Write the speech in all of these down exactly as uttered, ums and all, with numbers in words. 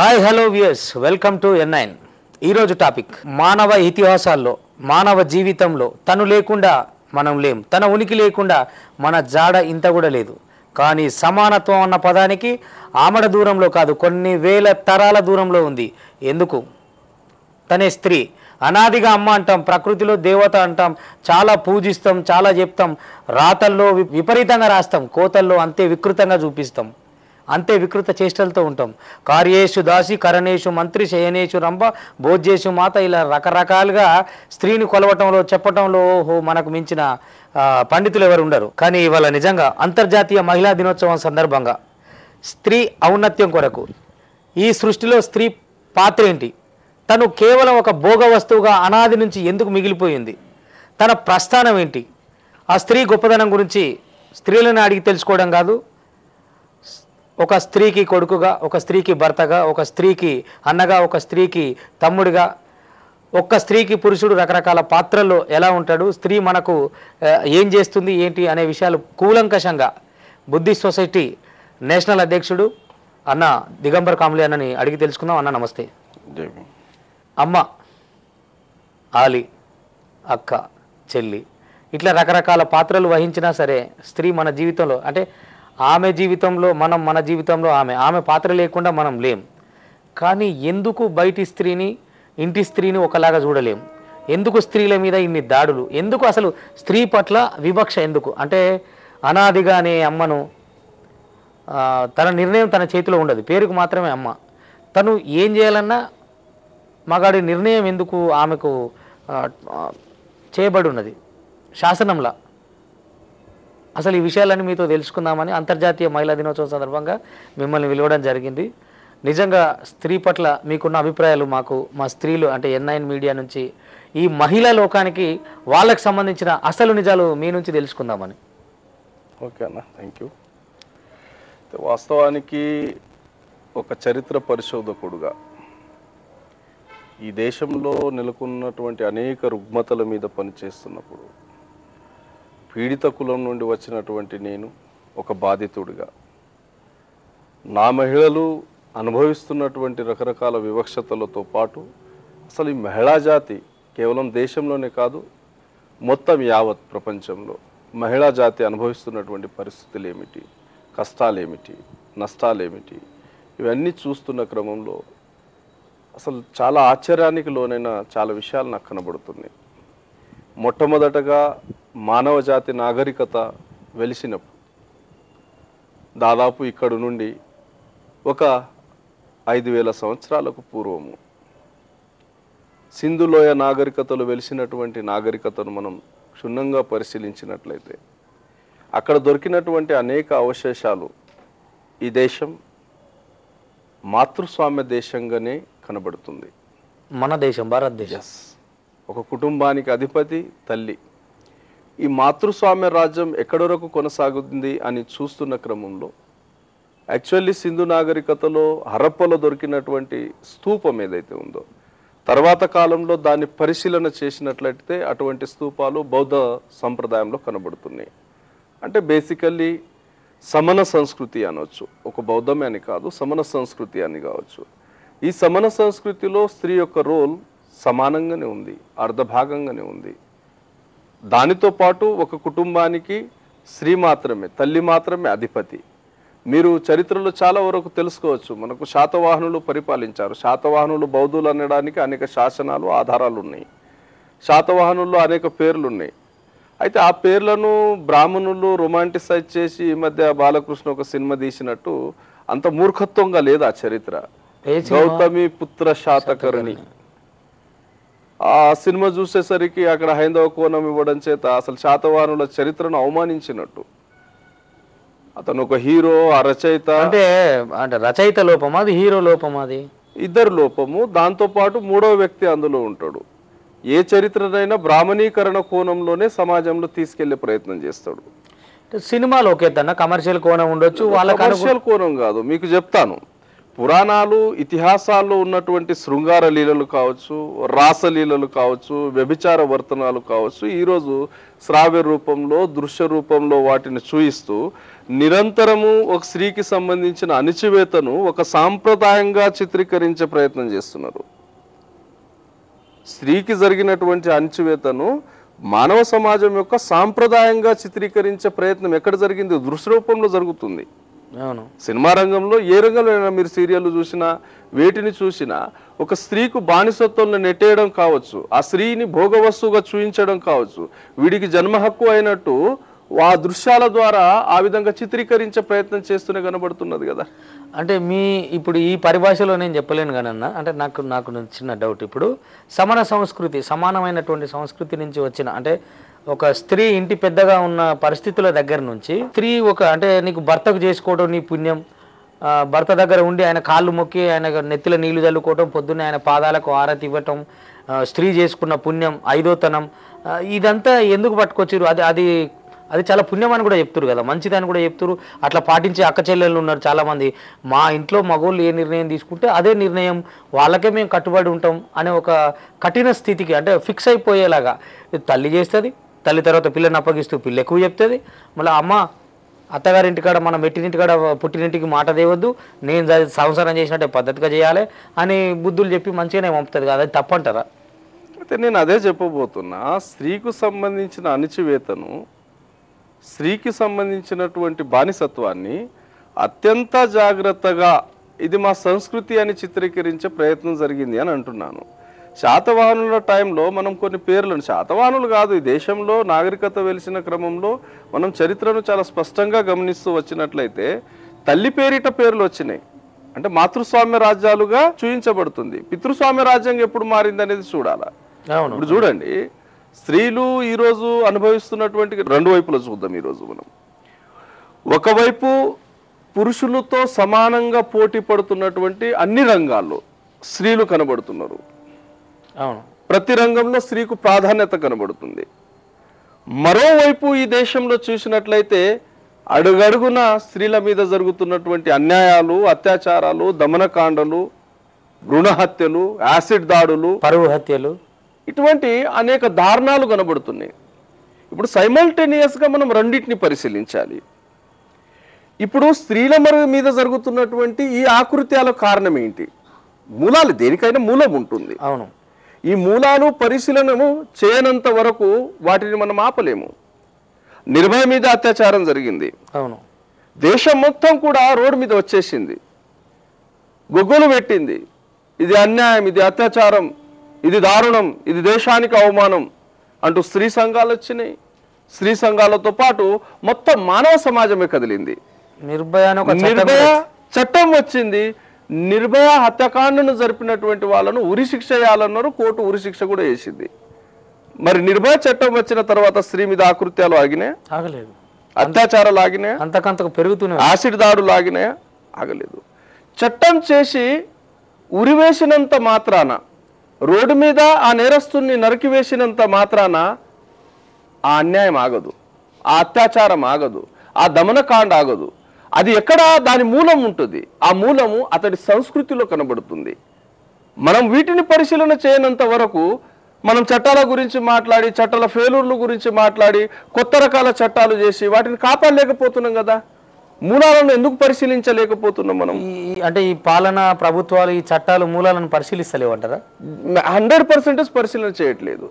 Hi hello viewers welcome to N nine ई रोज़ु topic मानव इतिहासाల్లో మానవ జీవితంలో తను లేకుండా మనం లేం తన ఉనికి లేకుండా మన జాడ ఇంత కూడా లేదు కానీ సమానత్వం అన్న పదానికి ఆమడ దూరంలో కాదు కొన్ని వేల తరాల దూరంలో ఉంది ఎందుకు తనే స్త్రీ అనాదిగా అమ్మ అంటాం ప్రకృతిలో దేవత అంటాం చాలా పూజిస్తాం చాలా చెప్తాం రాతల్లో విపరీతంగా రాస్తాం కోతల్లో అంతే వికృతంగా చూపిస్తాం అంతే వికృత చేష్టలతో ఉంటాం కార్యేషు దాసి కరణేషు మంత్రి శయనేషు రంభ భోజేషు మాత ఇలా రకరకాలుగా స్త్రీని కొలవటంలో చెప్పటంలో ఓహో మనకు మించిన పండితులు ఎవరు ఉండరు కానీ ఇవాల నిజంగా అంతర్జాతీయ మహిళా దినోత్సవం సందర్భంగా స్త్రీ ఔన్నత్యం కొరకు ఈ సృష్టిలో స్త్రీ పాత్ర ఏంటి తను కేవలం ఒక భోగ వస్తువుగా అనాది నుంచి ఎందుకు మిగిలిపోయింది తన ప్రస్థానం ఏంటి ఆ స్త్రీ గొప్పదనం గురించి స్త్రీలను అడిగి తెలుసుకోవడం కాదు ఒక స్త్రీకి కొడుకుగా ఒక స్త్రీకి భర్తగా ఒక స్త్రీకి అన్నగా ఒక స్త్రీకి తమ్ముడిగా ఒక స్త్రీకి పురుషుడు రకరకాల పాత్రల్లో ఎలా ఉంటాడు స్త్రీ మనకు ఏం చేస్తుంది ఏంటి అనే విషయాలు కూలంకషంగా బుద్ధిస్ట్ సొసైటీ నేషనల్ అధ్యక్షుడు అన్న దిగంబర్ కాంబ్లే అన్నని అడిగి తెలుసుకుందాం అన్న నమస్తే అమ్మ ఆలి అక్క చెల్లి ఇట్లా రకరకాల పాత్రలు వహించినా సరే స్త్రీ మన జీవితంలో అంటే ఆమె జీవితంలో మనం మన జీవితంలో ఆమె ఆమె పాత్ర లేకుండా మనం లేం కానీ ఎందుకు బయటి స్త్రీని ఇంటి స్త్రీని ఒకలాగా చూడలేం ఎందుకు స్త్రీల మీద ఇన్ని దాడులు ఎందుకు అసలు స్త్రీ పట్ల వివక్ష ఎందుకు అంటే అనాదిగానే అమ్మను తన నిర్ణయం తన చేతిలో ఉండదు పేరుకు మాత్రమే అమ్మ తను ఏం చేయాలన్నా మగాడి నిర్ణయం ఎందుకు ఆమెకు చేయబడి ఉన్నది శాసనంలా అసలు ఈ విషయాలన్నీ మీతో తెలుసుకుందామని అంతర్జాతీయ మహిళా దినోత్సవం సందర్భంగా మిమ్మల్ని విలవడం జరిగింది నిజంగా స్త్రీ పట్ల మీకున్న అభిప్రాయాలు మాకు మా స్త్రీలు అంటే ఎన్ నైన్ మీడియా నుంచి ఈ మహిళా లోకానికి వాళ్ళకి సంబంధించిన అసలు నిజాలు మీ నుంచి తెలుసుకుందామని ఓకే అన్న థాంక్యూ వాస్తవానికి ఒక చరిత్ర పరిశోధకుడుగా ఈ దేశంలో నెలకొన్నటువంటి అనేక రుగ్మతల మీద పనిచేస్తున్నప్పుడు పీడిత కులం నుండి వచ్చినటువంటి నేను ఒక బాధితుడిగా నా మహిళలు అనుభవిస్తున్నటువంటి రకరకాల వివక్షతలతో పాటు అసలు ఈ మహిళా జాతి కేవలం దేశంలోనే కాదు మొత్తం యావత్ ప్రపంచంలో మహిళా జాతి అనుభవిస్తున్నటువంటి పరిస్థితులు ఏమిటి కష్టాలేమిటి నష్టాలేమిటి ఇవన్నీ చూస్తున్న క్రమంలో అసలు చాలా ఆశ్చర్యానికి లోనైన చాలా విషయాలు నాకు కనబడుతున్నాయి మొట్టమొదటగా మానవజాతి నాగరికత వెలిసినప్పుడు దాదాపు ఇక్కడ నుండి ఒక ఐదు వేల సంవత్సరాలకు పూర్వము సింధులోయ నాగరికతలు వెలిసినటువంటి నాగరికతను మనం క్షుణ్ణంగా పరిశీలించినట్లయితే అక్కడ దొరికినటువంటి అనేక అవశేషాలు ఈ దేశం మాతృస్వామ్య దేశంగానే కనబడుతుంది మన దేశం భారతదేశం ఒక కుటుంబానికి అధిపతి తల్లి ఈ మాతృస్వామ్య రాజ్యం ఎక్కడి వరకు కొనసాగుతుంది అని చూస్తున్న క్రమంలో యాక్చువల్లీ సింధు నాగరికతలో హరప్పలో దొరికినటువంటి స్తూపం ఏదైతే ఉందో తర్వాత కాలంలో దాన్ని పరిశీలన చేసినట్లయితే అటువంటి స్తూపాలు బౌద్ధ సంప్రదాయంలో కనబడుతున్నాయి అంటే బేసికల్లీ సమణ సంస్కృతి అనవచ్చు ఒక బౌద్ధమే అని కాదు సమణ సంస్కృతి అని కావచ్చు ఈ సమణ సంస్కృతిలో స్త్రీ యొక్క రోల్ సమానంగానే ఉంది అర్ధభాగంగానే ఉంది దానితో పాటు ఒక కుటుంబానికి స్త్రీ మాత్రమే తల్లి మాత్రమే అధిపతి మీరు చరిత్రలో చాలా వరకు తెలుసుకోవచ్చు మనకు శాతవాహనులు పరిపాలించారు శాతవాహనులు బౌద్ధులు అనడానికి అనేక శాసనాలు ఆధారాలు ఉన్నాయి శాతవాహనుల్లో అనేక పేర్లు ఉన్నాయి అయితే ఆ పేర్లను బ్రాహ్మణులు రొమాంటిసైజ్ చేసి ఈ మధ్య బాలకృష్ణ ఒక సినిమా తీసినట్టు అంత మూర్ఖత్వంగా లేదు ఆ చరిత్ర గౌతమి పుత్ర శాతకర్ణి ఆ సినిమా చూసేసరికి అక్కడ హైందవ కోణం ఇవ్వడం చేత అసలు శాతవాహనుల చరిత్రను అవమానించినట్టు అతను ఒక హీరో ఆ రచయిత అంటే అంటే రచయిత లోపం అది హీరో లోపం అది ఇద్దరు లోపము దాంతోపాటు మూడవ వ్యక్తి అందులో ఉంటాడు ఏ చరిత్రనైనా బ్రాహ్మణీకరణ కోణంలోనే సమాజంలో తీసుకెళ్లే ప్రయత్నం చేస్తాడు సినిమాలోకేతన్నా కమర్షియల్ కోణం ఉండొచ్చు వాళ్ళ కమర్షియల్ కోణం కాదు మీకు చెప్తాను పురాణాలు ఇతిహాసాల్లో ఉన్నటువంటి శృంగార లీలలు కావచ్చు రాసలీలలు కావచ్చు వ్యభిచార వర్తనాలు కావచ్చు ఈ రోజు శ్రావ్య రూపంలో దృశ్య రూపంలో వాటిని చూయిస్తూ నిరంతరము ఒక స్త్రీకి సంబంధించిన అనిచివేతను ఒక సాంప్రదాయంగా చిత్రీకరించే ప్రయత్నం చేస్తున్నారు స్త్రీకి జరిగినటువంటి అనిచివేతను మానవ సమాజం యొక్క సాంప్రదాయంగా చిత్రీకరించే ప్రయత్నం ఎక్కడ జరిగింది దృశ్య రూపంలో జరుగుతుంది అవును సినిమా రంగంలో ఏ రంగంలోనైనా మీరు సీరియల్ చూసినా వేటిని చూసినా ఒక స్త్రీకు బానిసత్వంలో నెట్టేయడం కావచ్చు ఆ స్త్రీని భోగవస్తువుగా చూపించడం కావచ్చు వీడికి జన్మ హక్కు అయినట్టు ఆ దృశ్యాల ద్వారా ఆ విధంగా చిత్రీకరించే ప్రయత్నం చేస్తూనే కనబడుతున్నది కదా అంటే మీ ఇప్పుడు ఈ పరిభాషలో నేను చెప్పలేను గానన్న అంటే నాకు నాకు చిన్న డౌట్ ఇప్పుడు సమాన సంస్కృతి సమానమైనటువంటి సంస్కృతి నుంచి వచ్చిన అంటే ఒక స్త్రీ ఇంటి పెద్దగా ఉన్న పరిస్థితుల దగ్గర నుంచి స్త్రీ ఒక అంటే నీకు భర్తకు చేసుకోవడం నీ పుణ్యం భర్త దగ్గర ఉండి ఆయన కాళ్ళు మొక్కి ఆయన నెత్తిలో నీళ్లు చల్లుకోవటం పొద్దున్నే ఆయన పాదాలకు ఆరతి ఇవ్వటం స్త్రీ చేసుకున్న పుణ్యం ఐదోతనం ఇదంతా ఎందుకు పట్టుకొచ్చారు అది అది అది చాలా పుణ్యం అని కూడా చెప్తారు కదా మంచిదని కూడా చెప్తారు అట్లా పాటించే అక్క చెల్లెళ్ళు ఉన్నారు చాలామంది మా ఇంట్లో మగోళ్ళు ఏ నిర్ణయం తీసుకుంటే అదే నిర్ణయం వాళ్ళకే మేము కట్టుబడి ఉంటాం అనే ఒక కఠిన స్థితికి అంటే ఫిక్స్ అయిపోయేలాగా తల్లి చేస్తుంది తల్లి తర్వాత పిల్లని అప్పగిస్తూ పిల్ల ఎక్కువ చెప్తుంది మళ్ళీ అమ్మ అత్తగారింటికాడ మన మెట్టినింటికాడ పుట్టినింటికి మాట తేవద్దు నేను సంసారం చేసినట్టే పద్ధతిగా చేయాలి అని బుద్ధులు చెప్పి మంచిగానే పంపుతుంది కదా అది తప్పంటారా అయితే నేను అదే చెప్పబోతున్నా స్త్రీకు సంబంధించిన అణిచివేతను స్త్రీకి సంబంధించినటువంటి బానిసత్వాన్ని అత్యంత జాగ్రత్తగా ఇది మా సంస్కృతి అని చిత్రీకరించే ప్రయత్నం జరిగింది అని అంటున్నాను శాతవాహనుల టైంలో మనం కొన్ని పేర్లను శాతవాహనులు కాదు ఈ దేశంలో నాగరికత వెలిసిన క్రమంలో మనం చరిత్రను చాలా స్పష్టంగా గమనిస్తూ వచ్చినట్లయితే తల్లి పేరిట పేర్లు వచ్చినాయి అంటే మాతృస్వామ్య రాజ్యాలుగా చూయించబడుతుంది పితృస్వామ్య రాజ్యం ఎప్పుడు మారింది అనేది చూడాలా ఇప్పుడు చూడండి స్త్రీలు ఈరోజు అనుభవిస్తున్నటువంటి రెండు వైపులో చూద్దాం ఈరోజు మనం ఒకవైపు పురుషులతో సమానంగా పోటీ పడుతున్నటువంటి అన్ని రంగాల్లో స్త్రీలు కనబడుతున్నారు అవును ప్రతి రంగంలో స్త్రీకు ప్రాధాన్యత కనబడుతుంది మరోవైపు ఈ దేశంలో చూసినట్లయితే అడుగడుగున స్త్రీల మీద జరుగుతున్నటువంటి అన్యాయాలు అత్యాచారాలు దమనకాండలు భ్రూణహత్యలు యాసిడ్ దాడులు పరువు హత్యలు ఇటువంటి అనేక దారుణాలు కనబడుతున్నాయి ఇప్పుడు సైమల్టేనియస్గా మనం రెండింటిని పరిశీలించాలి ఇప్పుడు స్త్రీల మీద జరుగుతున్నటువంటి ఈ ఆకృత్యాల కారణం ఏంటి మూలాలు దేనికైనా మూలం ఉంటుంది అవును ఈ మూలాలు పరిశీలనము చేయనంత వరకు వాటిని మనం ఆపలేము నిర్భయ మీద అత్యాచారం జరిగింది అవును దేశం మొత్తం కూడా రోడ్డు మీద వచ్చేసింది గొగ్గులు పెట్టింది ఇది అన్యాయం ఇది అత్యాచారం ఇది దారుణం ఇది దేశానికి అవమానం అంటూ స్త్రీ సంఘాలు వచ్చినాయి స్త్రీ సంఘాలతో పాటు మొత్తం మానవ సమాజమే కదిలింది నిర్భయ నిర్భయ చట్టం వచ్చింది నిర్భయ హత్యాకాండను జరిపినటువంటి వాళ్ళను ఉరిశిక్ష చేయాలన్నారు కోర్టు ఉరిశిక్ష కూడా వేసింది మరి నిర్భయ చట్టం వచ్చిన తర్వాత స్త్రీ మీద ఆకృత్యాలు ఆగినాయి ఆగలేదు అత్యాచారాలు ఆగినాయి అంతకంతకు పెరుగుతున్నాయి యాసిడ్ దాడులు ఆగినాయి ఆగలేదు చట్టం చేసి ఉరివేసినంత మాత్రాన రోడ్డు మీద ఆ నేరస్తుని నరికివేసినంత మాత్రాన ఆ అన్యాయం ఆగదు ఆ అత్యాచారం ఆగదు ఆ దమనకాండ ఆగదు అది ఎక్కడ దాని మూలం ఉంటుంది ఆ మూలము అతడి సంస్కృతిలో కనబడుతుంది మనం వీటిని పరిశీలన చేయనంత వరకు మనం చట్టాల గురించి మాట్లాడి చట్టాల ఫెయిల్యూర్ల గురించి మాట్లాడి కొత్త రకాల చట్టాలు చేసి వాటిని కాపాడలేకపోతున్నాం కదా మూలాలను ఎందుకు పరిశీలించలేకపోతున్నాం మనం అంటే ఈ పాలన ప్రభుత్వాలు ఈ చట్టాలు మూలాలను పరిశీలిస్తలేవంటారా హండ్రెడ్ పర్సెంటేజ్ పరిశీలన చేయట్లేదు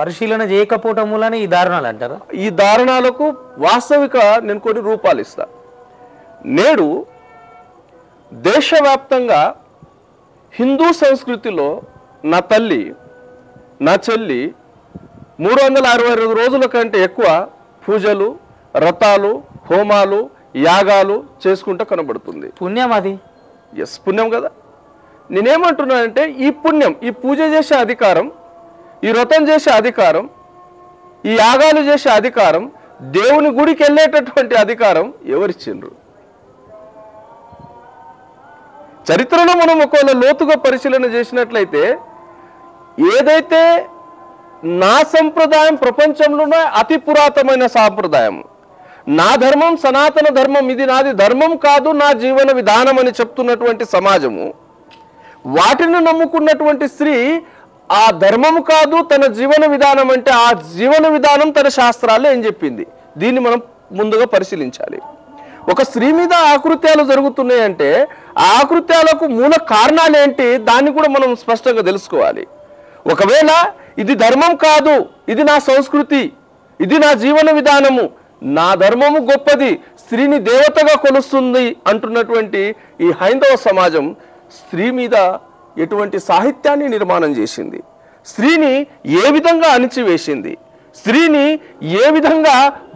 పరిశీలన చేయకపోవటం మూలానే ఈ దారుణాలు అంటారా ఈ దారుణాలకు వాస్తవిక నేను కొన్ని రూపాలు ఇస్తాను నేడు దేశవ్యాప్తంగా హిందూ సంస్కృతిలో నా తల్లి నా చెల్లి మూడు వందల అరవై రెండు రోజుల కంటే ఎక్కువ పూజలు వ్రతాలు హోమాలు యాగాలు చేసుకుంటూ కనబడుతుంది పుణ్యం అది ఎస్ పుణ్యం కదా నేనేమంటున్నానంటే ఈ పుణ్యం ఈ పూజ చేసే అధికారం ఈ వ్రతం చేసే అధికారం ఈ యాగాలు చేసే అధికారం దేవుని గుడికి వెళ్ళేటటువంటి అధికారం ఎవరిచ్చిండ్రు చరిత్రలో మనం ఒకవేళ లోతుగా పరిశీలన చేసినట్లయితే ఏదైతే నా సంప్రదాయం ప్రపంచంలోనే అతి పురాతనమైన సాంప్రదాయం నా ధర్మం సనాతన ధర్మం ఇది నాది ధర్మం కాదు నా జీవన విధానం అని చెప్తున్నటువంటి సమాజము వాటిని నమ్ముకున్నటువంటి స్త్రీ ఆ ధర్మము కాదు తన జీవన విధానం అంటే ఆ జీవన విధానం తన శాస్త్రాల్లో ఏం చెప్పింది దీన్ని మనం ముందుగా పరిశీలించాలి ఒక స్త్రీ మీద ఆకృత్యాలు జరుగుతున్నాయి అంటే ఆ ఆకృత్యాలకు మూల కారణాలు ఏంటి దాన్ని కూడా మనం స్పష్టంగా తెలుసుకోవాలి ఒకవేళ ఇది ధర్మం కాదు ఇది నా సంస్కృతి ఇది నా జీవన విధానము నా ధర్మము గొప్పది స్త్రీని దేవతగా కొలుస్తుంది అంటున్నటువంటి ఈ హైందవ సమాజం స్త్రీ మీద ఎటువంటి సాహిత్యాన్ని నిర్మాణం చేసింది స్త్రీని ఏ విధంగా అణిచివేసింది స్త్రీని ఏ విధంగా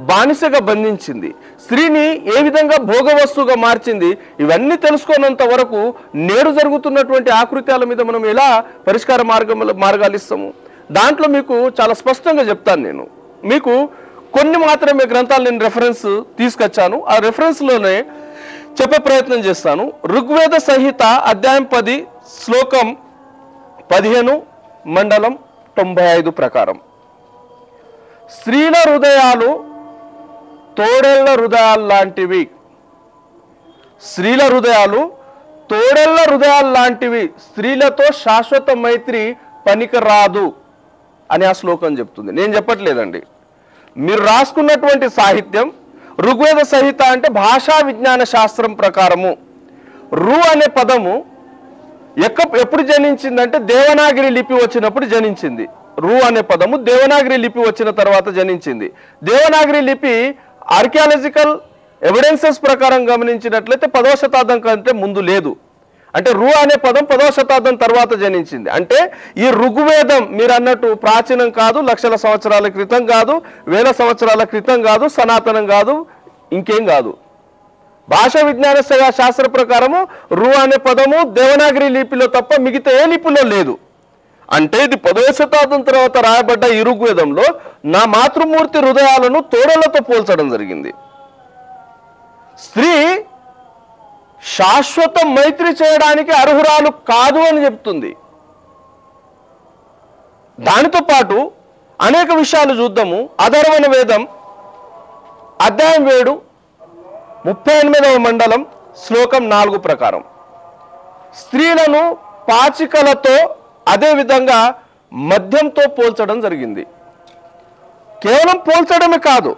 బానిసగా బంధించింది స్త్రీని ఏ విధంగా భోగవస్తుగా మార్చింది ఇవన్నీ తెలుసుకున్నంత వరకు నేడు జరుగుతున్నటువంటి ఆకృత్యాల మీద మనం ఎలా పరిష్కార మార్గముల మార్గాలు ఇస్తాము దాంట్లో మీకు చాలా స్పష్టంగా చెప్తాను నేను మీకు కొన్ని మాత్రమే గ్రంథాలు నేను రెఫరెన్స్ తీసుకొచ్చాను ఆ రెఫరెన్స్ లోనే చెప్పే ప్రయత్నం చేస్తాను ఋగ్వేద సంహిత అధ్యాయం పది శ్లోకం పదిహేను మండలం తొంభై ఐదు ప్రకారం స్త్రీల హృదయాలు తోడేళ్ల హృదయాలు లాంటివి స్త్రీల హృదయాలు తోడేళ్ల హృదయాలు లాంటివి స్త్రీలతో శాశ్వత మైత్రి పనికిరాదు అని ఆ శ్లోకం చెప్తుంది నేను చెప్పట్లేదండి మీరు రాసుకున్నటువంటి సాహిత్యం ఋగ్వేద సంహిత అంటే భాషా విజ్ఞాన శాస్త్రం ప్రకారము రు అనే పదము ఎక్క ఎప్పుడు జనించిందంటే దేవనాగరి లిపి వచ్చినప్పుడు జనించింది రు అనే పదము దేవనాగరి లిపి వచ్చిన తర్వాత జనించింది దేవనాగరి లిపి ఆర్కియాలజికల్ ఎవిడెన్సెస్ ప్రకారం గమనించినట్లయితే పదవ శతాబ్దం కంటే ముందు లేదు అంటే రు అనే పదం పదవ శతాబ్దం తర్వాత జనించింది అంటే ఈ ఋగ్వేదం మీరు అన్నట్టు ప్రాచీనం కాదు లక్షల సంవత్సరాల క్రితం కాదు వేల సంవత్సరాల క్రితం కాదు సనాతనం కాదు ఇంకేం కాదు భాషా విజ్ఞాన శాస్త్ర ప్రకారము రు అనే పదము దేవనాగరి లిపిలో తప్ప మిగతా ఏ లిపిలో లేదు అంటే ఇది పదవ శతాబ్దం తర్వాత రాయబడ్డ ఈ ఋగ్వేదంలో నా మాతృమూర్తి హృదయాలను తోడలతో పోల్చడం జరిగింది స్త్రీ శాశ్వత మైత్రి చేయడానికి అర్హురాలు కాదు అని చెప్తుంది దానితో పాటు అనేక విషయాలు చూద్దాము అధర్వణ వేదం అధ్యాయం ఏడు ముప్పై ఎనిమిదవ మండలం శ్లోకం నాలుగు ప్రకారం స్త్రీలను పాచికలతో అదేవిధంగా మద్యంతో పోల్చడం జరిగింది కేవలం పోల్చడమే కాదు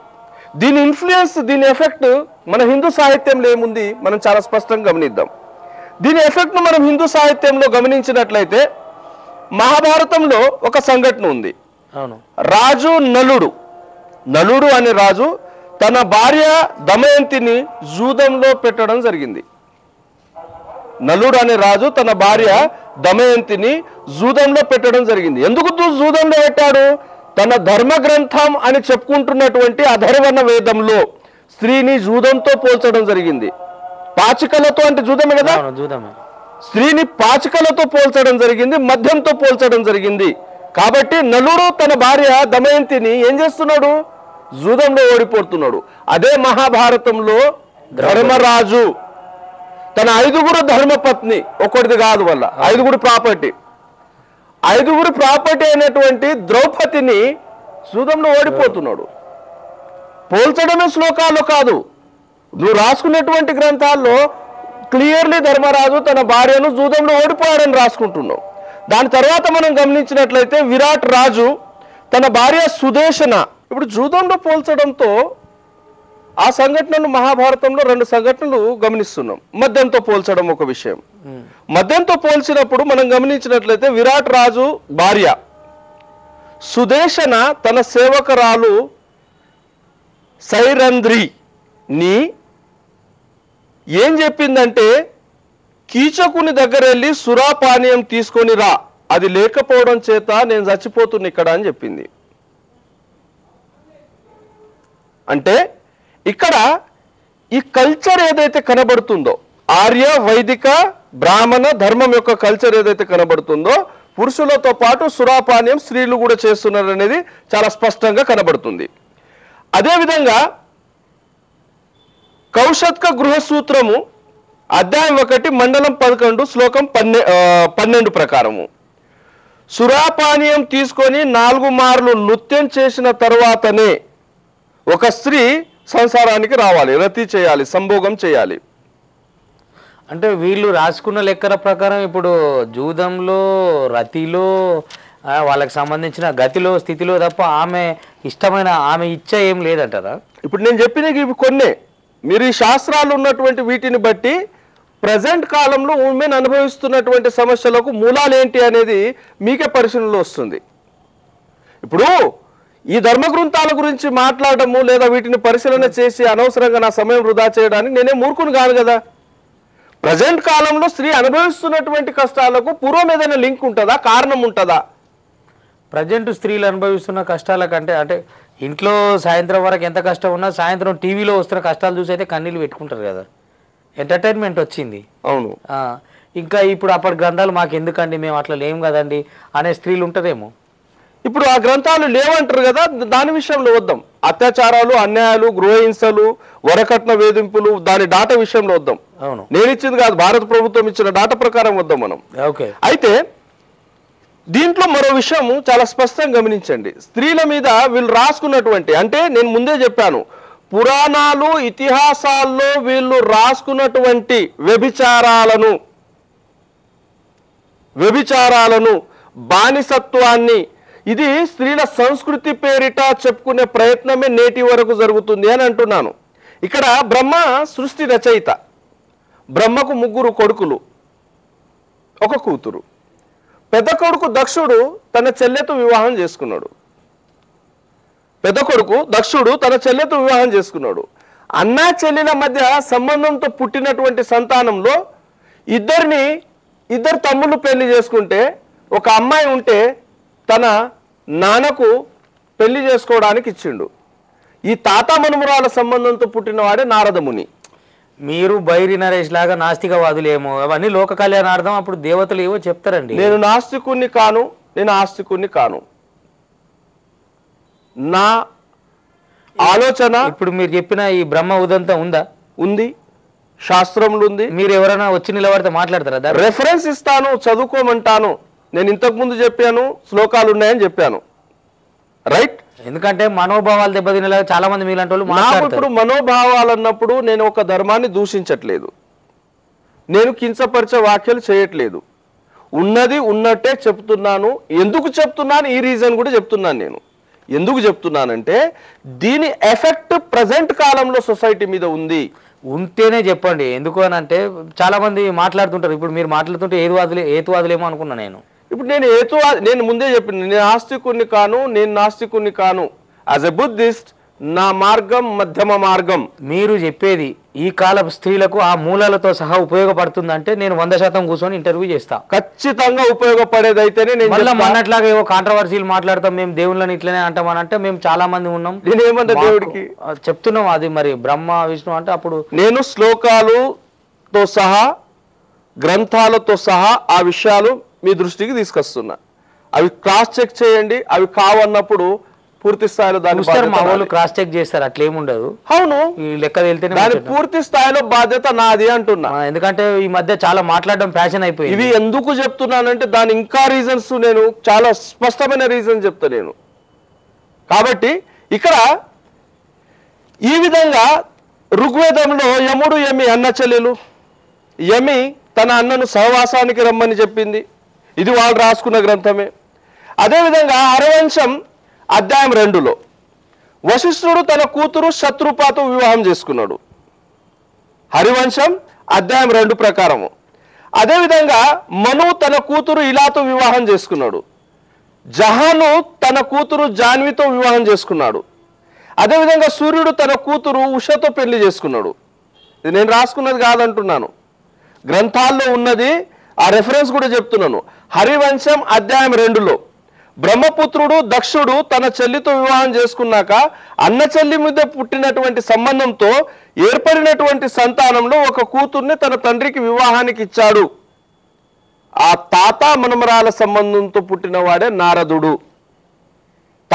దీని ఇన్ఫ్లుయెన్స్ దీని ఎఫెక్ట్ మన హిందూ సాహిత్యంలో ఏముంది మనం చాలా స్పష్టంగా గమనిద్దాం దీని ఎఫెక్ట్ను మనం హిందూ సాహిత్యంలో గమనించినట్లయితే మహాభారతంలో ఒక సంఘటన ఉంది రాజు నలుడు నలుడు అనే రాజు తన భార్య దమయంతిని జూదంలో పెట్టడం జరిగింది నలుడు అనే రాజు తన భార్య దమయంతిని జూదంలో పెట్టడం జరిగింది ఎందుకు జూదంలో పెట్టాడు తన ధర్మ గ్రంథం అని చెప్పుకుంటున్నటువంటి అధర్వణ వేదంలో స్త్రీని జూదంతో పోల్చడం జరిగింది పాచికలతో అంటే జూదమే కదా స్త్రీని పాచికలతో పోల్చడం జరిగింది మద్యంతో పోల్చడం జరిగింది కాబట్టి నలుడు తన భార్య దమయంతిని ఏం చేస్తున్నాడు జూదంలో ఓడిపోతున్నాడు అదే మహాభారతంలో ధర్మరాజు తన ఐదుగురు ధర్మపత్ని ఒకటిది కాదు వల్ల ఐదుగురు ప్రాపర్టీ ఐదుగురు ప్రాపర్టీ అయినటువంటి ద్రౌపదిని జూదంలో ఓడిపోతున్నాడు పోల్చడమే శ్లోకాల్లో కాదు నువ్వు రాసుకున్నటువంటి గ్రంథాల్లో క్లియర్లీ ధర్మరాజు తన భార్యను జూదంలో ఓడిపోయాడని రాసుకుంటున్నావు దాని తర్వాత మనం గమనించినట్లయితే విరాట్ రాజు తన భార్య సుదేశన ఇప్పుడు జూదంలో పోల్చడంతో ఆ సంఘటనలు మహాభారతంలో రెండు సంఘటనలు గమనిస్తున్నాం మద్యంతో పోల్చడం ఒక విషయం మద్యంతో పోల్చినప్పుడు మనం గమనించినట్లయితే విరాట్ రాజు భార్య సుదేశన తన సేవకురాలు సైరంధ్రిని ఏం చెప్పిందంటే కీచకుని దగ్గర వెళ్ళి సురాపానీయం తీసుకొని రా అది లేకపోవడం చేత నేను చచ్చిపోతున్నా ఇక్కడ అని చెప్పింది అంటే ఇక్కడ ఈ కల్చర్ ఏదైతే కనబడుతుందో ఆర్య వైదిక బ్రాహ్మణ ధర్మం యొక్క కల్చర్ ఏదైతే కనబడుతుందో పురుషులతో పాటు సురాపానీయం స్త్రీలు కూడా చేస్తున్నారు అనేది చాలా స్పష్టంగా కనబడుతుంది అదేవిధంగా కౌశత్క గృహసూత్రము అధ్యాయం ఒకటి మండలం పదకొండు శ్లోకం పన్నె పన్నెండు ప్రకారము సురాపానీయం తీసుకొని నాలుగు మార్లు నృత్యం చేసిన తర్వాతనే ఒక స్త్రీ సంసారానికి రావాలి, రతి చేయాలి, సంభోగం చేయాలి. అంటే వీళ్ళు రాసుకున్న లెక్కల ప్రకారం ఇప్పుడు జూదంలో రతిలో వాళ్ళకి సంబంధించిన గతిలో స్థితిలో తప్ప ఆమె ఇష్టమైన ఆమె ఇచ్చ ఏం లేదంటారా? ఇప్పుడు నేను చెప్పినవి ఇవి కొన్ని, మీరు ఈ శాస్త్రాలు ఉన్నటువంటి వీటిని బట్టి ప్రజెంట్ కాలంలో ఉమెన్ అనుభవిస్తున్నటువంటి సమస్యలకు మూలాలు ఏంటి అనేది మీకే పరిశీలనలో వస్తుంది. ఇప్పుడు ఈ ధర్మ గ్రంథాల గురించి మాట్లాడము లేదా వీటిని పరిశీలన చేసి అనవసరంగా నా సమయం వృధా చేయడానికి నేనే మూర్ఖుని కాదు కదా. ప్రజెంట్ కాలంలో స్త్రీ అనుభవిస్తున్నటువంటి కష్టాలకు పూర్వం ఏదైనా లింక్ ఉంటుందా, కారణం ఉంటుందా? ప్రజెంట్ స్త్రీలు అనుభవిస్తున్న కష్టాలకంటే అంటే ఇంట్లో సాయంత్రం వరకు ఎంత కష్టం ఉన్నా సాయంత్రం టీవీలో వస్తున్న కష్టాలు చూసి అయితే కన్నీళ్ళు పెట్టుకుంటారు కదా, ఎంటర్టైన్మెంట్ వచ్చింది. అవును. ఇంకా ఇప్పుడు అప్పటి గ్రంథాలు మాకు ఎందుకండి, మేము అట్లా లేము కదండి అనే స్త్రీలు ఉంటారేమో. ఇప్పుడు ఆ గ్రంథాలు లేవంటారు కదా, దాని విషయంలో వద్దాం. అత్యాచారాలు, అన్యాయాలు, గృహ హింసలు, వరకట్న వేధింపులు, దాని డాటా విషయంలో వద్దాం. అవును, నేను ఇచ్చింది కాదు, భారత ప్రభుత్వం ఇచ్చిన డాటా ప్రకారం వద్దాం మనం. ఓకే. అయితే దీంట్లో మరో విషయం చాలా స్పష్టంగా గమనించండి, స్త్రీల మీద వీళ్ళు రాసుకున్నటువంటి, అంటే నేను ముందే చెప్పాను, పురాణాలు ఇతిహాసాల్లో వీళ్ళు రాసుకున్నటువంటి వ్యభిచారాలను వ్యభిచారాలను బానిసత్వాన్ని, ఇది స్త్రీల సంస్కృతి పేరిట చెప్పుకునే ప్రయత్నమే నేటి వరకు జరుగుతుంది అని అంటున్నాను. ఇక్కడ బ్రహ్మ సృష్టి రచయిత, బ్రహ్మకు ముగ్గురు కొడుకులు ఒక కూతురు. పెద్ద కొడుకు దక్షుడు తన చెల్లెతో వివాహం చేసుకున్నాడు. పెద్ద కొడుకు దక్షుడు తన చెల్లెతో వివాహం చేసుకున్నాడు అన్నా చెల్లెల మధ్య సంబంధంతో పుట్టినటువంటి సంతానంలో ఇద్దరిని ఇద్దరు తమ్ముళ్ళు పెళ్లి చేసుకుంటే, ఒక అమ్మాయి ఉంటే తన నాన్నకు పెళ్లి చేసుకోవడానికి ఇచ్చిండు. ఈ తాత మనుమరాల సంబంధంతో పుట్టినవాడే నారదముని. మీరు బైరి నరేష్ లాగా నాస్తికవాదులేమో, అవన్నీ లోక కళ్యాణార్థం అప్పుడు దేవతలు ఏవో చెప్తారండి. నేను నాస్తికుణ్ణి కాను, నేను ఆస్తికుణ్ణి కాను. నా ఆలోచన ఇప్పుడు మీరు చెప్పిన ఈ బ్రహ్మ ఉదంతా ఉందా? ఉంది, శాస్త్రంలో ఉంది. మీరు ఎవరైనా వచ్చి నిలబడితే మాట్లాడతారా? రెఫరెన్స్ ఇస్తాను, చదువుకోమంటాను. నేను ఇంతకుముందు చెప్పాను, శ్లోకాలు ఉన్నాయని చెప్పాను, రైట్? ఎందుకంటే మనోభావాలు దెబ్బతినేలా చాలా మంది మీలాంటి వాళ్ళు మాట్లాడతారు. ఇప్పుడు మనోభావాలు అన్నప్పుడు నేను ఒక ధర్మాన్ని దూషించట్లేదు, నేను కించపరిచే వ్యాఖ్యలు చేయట్లేదు, ఉన్నది ఉన్నట్టే చెప్తున్నాను. ఎందుకు చెప్తున్నాను, ఈ రీజన్ కూడా చెప్తున్నాను. నేను ఎందుకు చెప్తున్నానంటే దీని ఎఫెక్ట్ ప్రజెంట్ కాలంలో సొసైటీ మీద ఉంది, ఉంటేనే చెప్పండి. ఎందుకు అని అంటే చాలా మంది మాట్లాడుతుంటారు, ఇప్పుడు మీరు మాట్లాడుతుంటే ఏతువాదులే ఏతువాదులేమో అనుకున్నా నేను. ఇప్పుడు నేను ఏతు నేను ముందే చెప్పిన, నేను ఆస్తికుణ్ణి కాను, నేను నాస్తికుణ్ణి కాను. యాజ్ ఎ బుద్ధిస్ట్ నా మార్గం మధ్యమ మార్గం. మీరు చెప్పేది ఈ కాలపు స్త్రీలకు ఆ మూలాలతో సహా ఉపయోగపడుతుందంటే నేను వంద శాతం కూర్చొని ఇంటర్వ్యూ చేస్తాను. ఖచ్చితంగా ఉపయోగపడేది అయితేనే. నేను మళ్ళీ అన్నట్లాగా ఏవో కాంట్రవర్సీలు మాట్లాడతాం, మేము దేవుళ్ళని ఇట్లనే అంటామనంటే మేము చాలా మంది ఉన్నాం. నేనేమన్నా దేవుడికి చెప్తున్నాం అది మరి బ్రహ్మ విష్ణు అంటే అప్పుడు నేను శ్లోకాలతో సహా గ్రంథాలతో సహా ఆ విషయాలు మీ దృష్టికి తీసుకొస్తున్నా. అవి క్రాస్ చెక్ చేయండి, అవి కావన్నప్పుడు పూర్తి స్థాయిలో దాన్ని క్రాస్ చెక్ చేస్తారు, అట్లేముండదు. అవును, లెక్క వెళ్తే దాని పూర్తి స్థాయిలో బాధ్యత నాది అంటున్నా. ఎందుకంటే ఈ మధ్య చాలా మాట్లాడడం ఫ్యాషన్ అయిపోయింది. ఇవి ఎందుకు చెప్తున్నానంటే దాని ఇంకా రీజన్స్ నేను చాలా స్పష్టమైన రీజన్ చెప్తా నేను. కాబట్టి ఇక్కడ ఈ విధంగా ఋగ్వేదంలో యముడు యమి అన్న చెల్లెలు, యమి తన అన్నను సహవాసానికి రమ్మని చెప్పింది, ఇది వాళ్ళు రాసుకున్న గ్రంథమే. అదేవిధంగా అరవంశం అధ్యాయం రెండులో వశిష్ఠుడు తన కూతురు శత్రుపాతో వివాహం చేసుకున్నాడు, హరివంశం అధ్యాయం రెండు ప్రకారము. అదేవిధంగా మను తన కూతురు ఇలాతో వివాహం చేసుకున్నాడు, జహాను తన కూతురు జాన్వితో వివాహం చేసుకున్నాడు, అదేవిధంగా సూర్యుడు తన కూతురు ఉషతో పెళ్లి చేసుకున్నాడు. ఇది నేను రాసుకున్నది కాదంటున్నాను, గ్రంథాల్లో ఉన్నది, ఆ రెఫరెన్స్ కూడా చెప్తున్నాను. హరివంశం అధ్యాయం రెండులో బ్రహ్మపుత్రుడు దక్షుడు తన చెల్లితో వివాహం చేసుకున్నాక అన్న చెల్లి మీద పుట్టినటువంటి సంబంధంతో ఏర్పడినటువంటి సంతానంలో ఒక కూతుర్ని తన తండ్రికి వివాహానికి ఇచ్చాడు. ఆ తాత మనమరాల సంబంధంతో పుట్టినవాడే నారదుడు.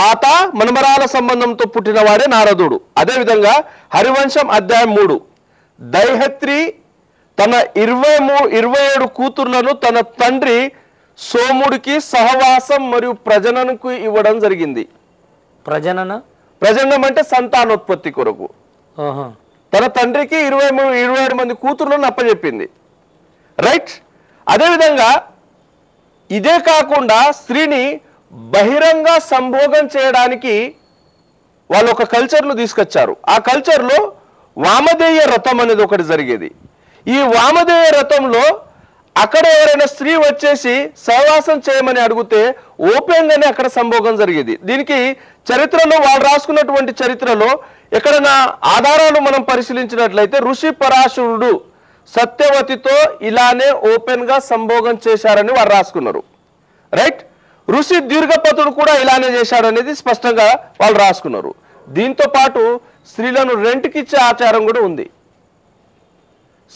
తాత మనమరాల సంబంధంతో పుట్టినవాడే నారదుడు. అదేవిధంగా హరివంశం అధ్యాయం మూడు దైహత్రి తన ఇరవై మూ ఇరవై ఏడు కూతుర్లను తన తండ్రి సోముడికి సహవాసం మరియు ప్రజననకు ఇవ్వడం జరిగింది. ప్రజనన ప్రజనం అంటే సంతానోత్పత్తి కొరకు. తన తండ్రికి ఇరవై మూడు ఇరవై ఏడు మంది కూతుర్లను అప్పచెప్పింది. రైట్. అదే విధంగా ఇదే కాకుండా స్త్రీని బహిరంగ సంభోగం చేయడానికి వాళ్ళు ఒక కల్చర్ ను తీసుకొచ్చారు. ఆ కల్చర్ లో వామదేయ రథం అనేది ఒకటి జరిగేది. ఈ వామదేయ రథంలో అక్కడ ఎవరైనా స్త్రీ వచ్చేసి సహవాసం చేయమని అడిగితే ఓపెన్ గానే అక్కడ సంభోగం జరిగేది. దీనికి చరిత్రలో వాళ్ళు రాసుకున్నటువంటి చరిత్రలో ఎక్కడైనా ఆధారాలు మనం పరిశీలించినట్లయితే ఋషి పరాశరుడు సత్యవతితో ఇలానే ఓపెన్ గా సంభోగం చేశారని వాళ్ళు రాసుకున్నారు. రైట్. ఋషి దీర్ఘపతుడు కూడా ఇలానే చేశాడు అనేది స్పష్టంగా వాళ్ళు రాసుకున్నారు. దీంతో పాటు స్త్రీలను రెంట్కిచ్చే ఆచారం కూడా ఉంది.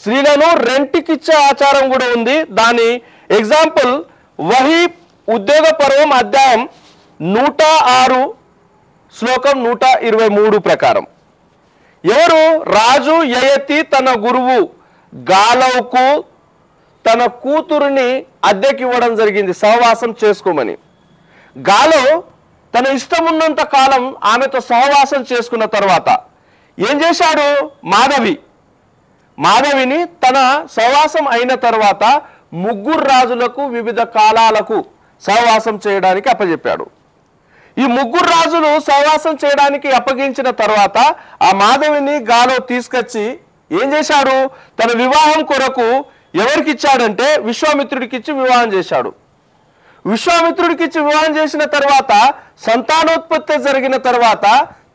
స్త్రీలను రెంట్కిచ్చే ఆచారం కూడా ఉంది దాని ఎగ్జాంపుల్ వహీ ఉద్యోగ పర్వం అధ్యాయం నూట ఆరు శ్లోకం నూట ఇరవై మూడు ప్రకారం ఎవరు రాజు యయతి తన గురువు గాలవుకు తన కూతురుని అద్దెకి ఇవ్వడం జరిగింది సహవాసం చేసుకోమని. గాలవ్ తన ఇష్టం ఉన్నంత కాలం ఆమెతో సహవాసం చేసుకున్న తర్వాత ఏం చేశాడు మాధవి మాధవిని తన సహవాసం అయిన తర్వాత ముగ్గురు రాజులకు వివిధ కాలాలకు సహవాసం చేయడానికి అప్పచెప్పాడు. ఈ ముగ్గురు రాజులు సహవాసం చేయడానికి అప్పగించిన తర్వాత ఆ మాధవిని గాలవ్ తీసుకొచ్చి ఏం చేశాడు తన వివాహం కొరకు ఎవరికి ఇచ్చాడంటే విశ్వామిత్రుడికి ఇచ్చి వివాహం చేశాడు. విశ్వామిత్రుడికి ఇచ్చి వివాహం చేసిన తర్వాత సంతానోత్పత్తి జరిగిన తర్వాత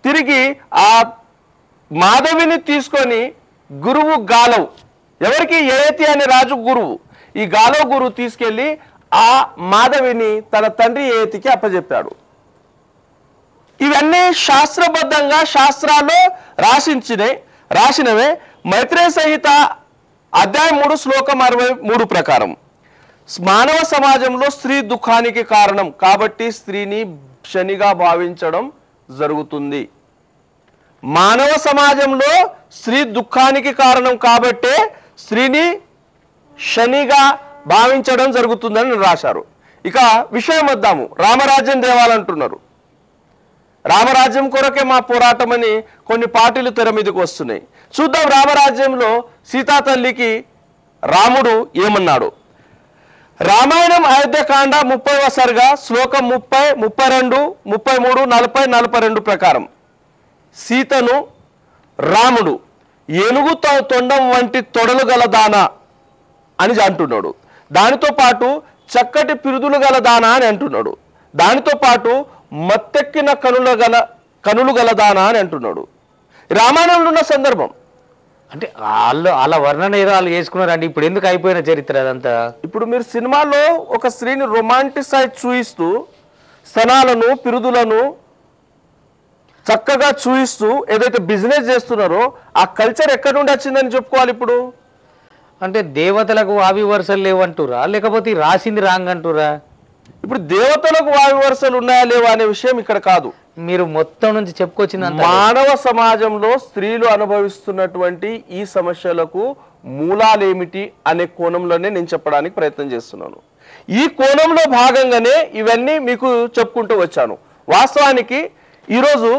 తిరిగి ఆ మాధవిని తీసుకొని గురువు గాలవ్ ఎవరికి యయతి అనే రాజు గురువు ఈ గాలవ్ గురువు తీసుకెళ్లి ఆ మాధవిని తన తండ్రి యయతికి అప్పచెప్పాడు. ఇవన్నీ శాస్త్రబద్ధంగా శాస్త్రాల్లో రాసించినవి రాసినవే. మైత్రేయ సంహిత అధ్యాయం మూడు శ్లోకం అరవై మూడు ప్రకారం మానవ సమాజంలో స్త్రీ దుఃఖానికి కారణం కాబట్టి స్త్రీని శనిగా భావించడం జరుగుతుంది. మానవ సమాజంలో స్త్రీ దుఃఖానికి కారణం కాబట్టే స్త్రీని శనిగా భావించడం జరుగుతుందని రాశారు. ఇక విషయం వద్దాము. రామరాజ్యం దేవాలంటున్నారు. రామరాజ్యం కొరకే మా పోరాటం అని కొన్ని పార్టీలు తెర మీదకి వస్తున్నాయి. చూద్దాం రామరాజ్యంలో సీతాతల్లికి రాముడు ఏమన్నాడు. రామాయణం అయోధ్యకాండ ముప్పైవ సర్గ శ్లోకం ముప్పై ముప్పై రెండు ముప్పై మూడు నలభై నలభై రెండు ప్రకారం సీతను రాముడు ఏనుగు తొండం వంటి తొడలు గలదానా అని అంటున్నాడు. దానితో పాటు చక్కటి పిరుదులు గలదానా అని అంటున్నాడు. దానితో పాటు మత్తెక్కిన కనుల గల కనులు గలదానా అని అంటున్నాడు. రామాయణంలో ఉన్న సందర్భం అంటే వాళ్ళు అలా వర్ణన వాళ్ళు చేసుకున్నారండి. ఇప్పుడు ఎందుకు అయిపోయిన చరిత్ర అదంతా. ఇప్పుడు మీరు సినిమాలో ఒక స్త్రీని రొమాంటిసైజ్ చూయిస్తూ స్థనాలను పిరుదులను చక్కగా చూయిస్తూ ఏదైతే బిజినెస్ చేస్తున్నారో ఆ కల్చర్ ఎక్కడి నుండి వచ్చిందని చెప్పుకోవాలి. ఇప్పుడు అంటే దేవతలకు ఆవి వరుసలు లేవంటురా లేకపోతే రాసింది రాంగ్ అంటురా. ఇప్పుడు దేవతలకు వాయు వరుసలు ఉన్నాయా లేవా అనే విషయం ఇక్కడ కాదు. మీరు మొత్తం నుంచి చెప్పుకొచ్చిన మానవ సమాజంలో స్త్రీలు అనుభవిస్తున్నటువంటి ఈ సమస్యలకు మూలాలేమిటి అనే కోణంలోనే నేను చెప్పడానికి ప్రయత్నం చేస్తున్నాను. ఈ కోణంలో భాగంగానే ఇవన్నీ మీకు చెప్పుకుంటూ వచ్చాను. వాస్తవానికి ఈరోజు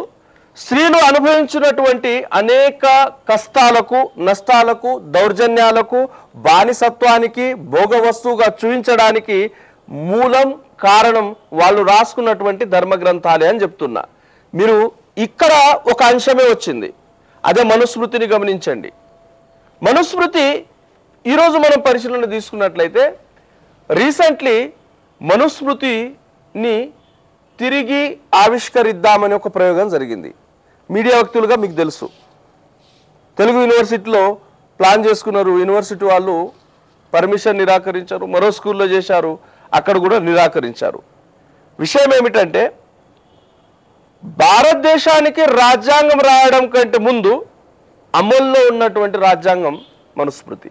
స్త్రీలు అనుభవించినటువంటి అనేక కష్టాలకు నష్టాలకు దౌర్జన్యాలకు బానిసత్వానికి భోగ వస్తువుగా చూపించడానికి మూలం కారణం వాళ్ళు రాసుకున్నటువంటి ధర్మ గ్రంథాలే అని చెప్తున్నా. మీరు ఇక్కడ ఒక అంశమే వచ్చింది అదే మనుస్మృతిని గమనించండి. మనుస్మృతి ఈరోజు మనం పరిశీలన తీసుకున్నట్లయితే రీసెంట్లీ మనుస్మృతిని తిరిగి ఆవిష్కరిద్దామనే ఒక ప్రయోగం జరిగింది. మీడియా వ్యక్తులుగా మీకు తెలుసు తెలుగు యూనివర్సిటీలో ప్లాన్ చేసుకున్నారు. యూనివర్సిటీ వాళ్ళు పర్మిషన్ నిరాకరించారు. మరో స్కూల్లో చేశారు అక్కడ కూడా నిరాకరించారు. విషయం ఏమిటంటే భారతదేశానికి రాజ్యాంగం రాయడం కంటే ముందు అమల్లో ఉన్నటువంటి రాజ్యాంగం మనుస్మృతి.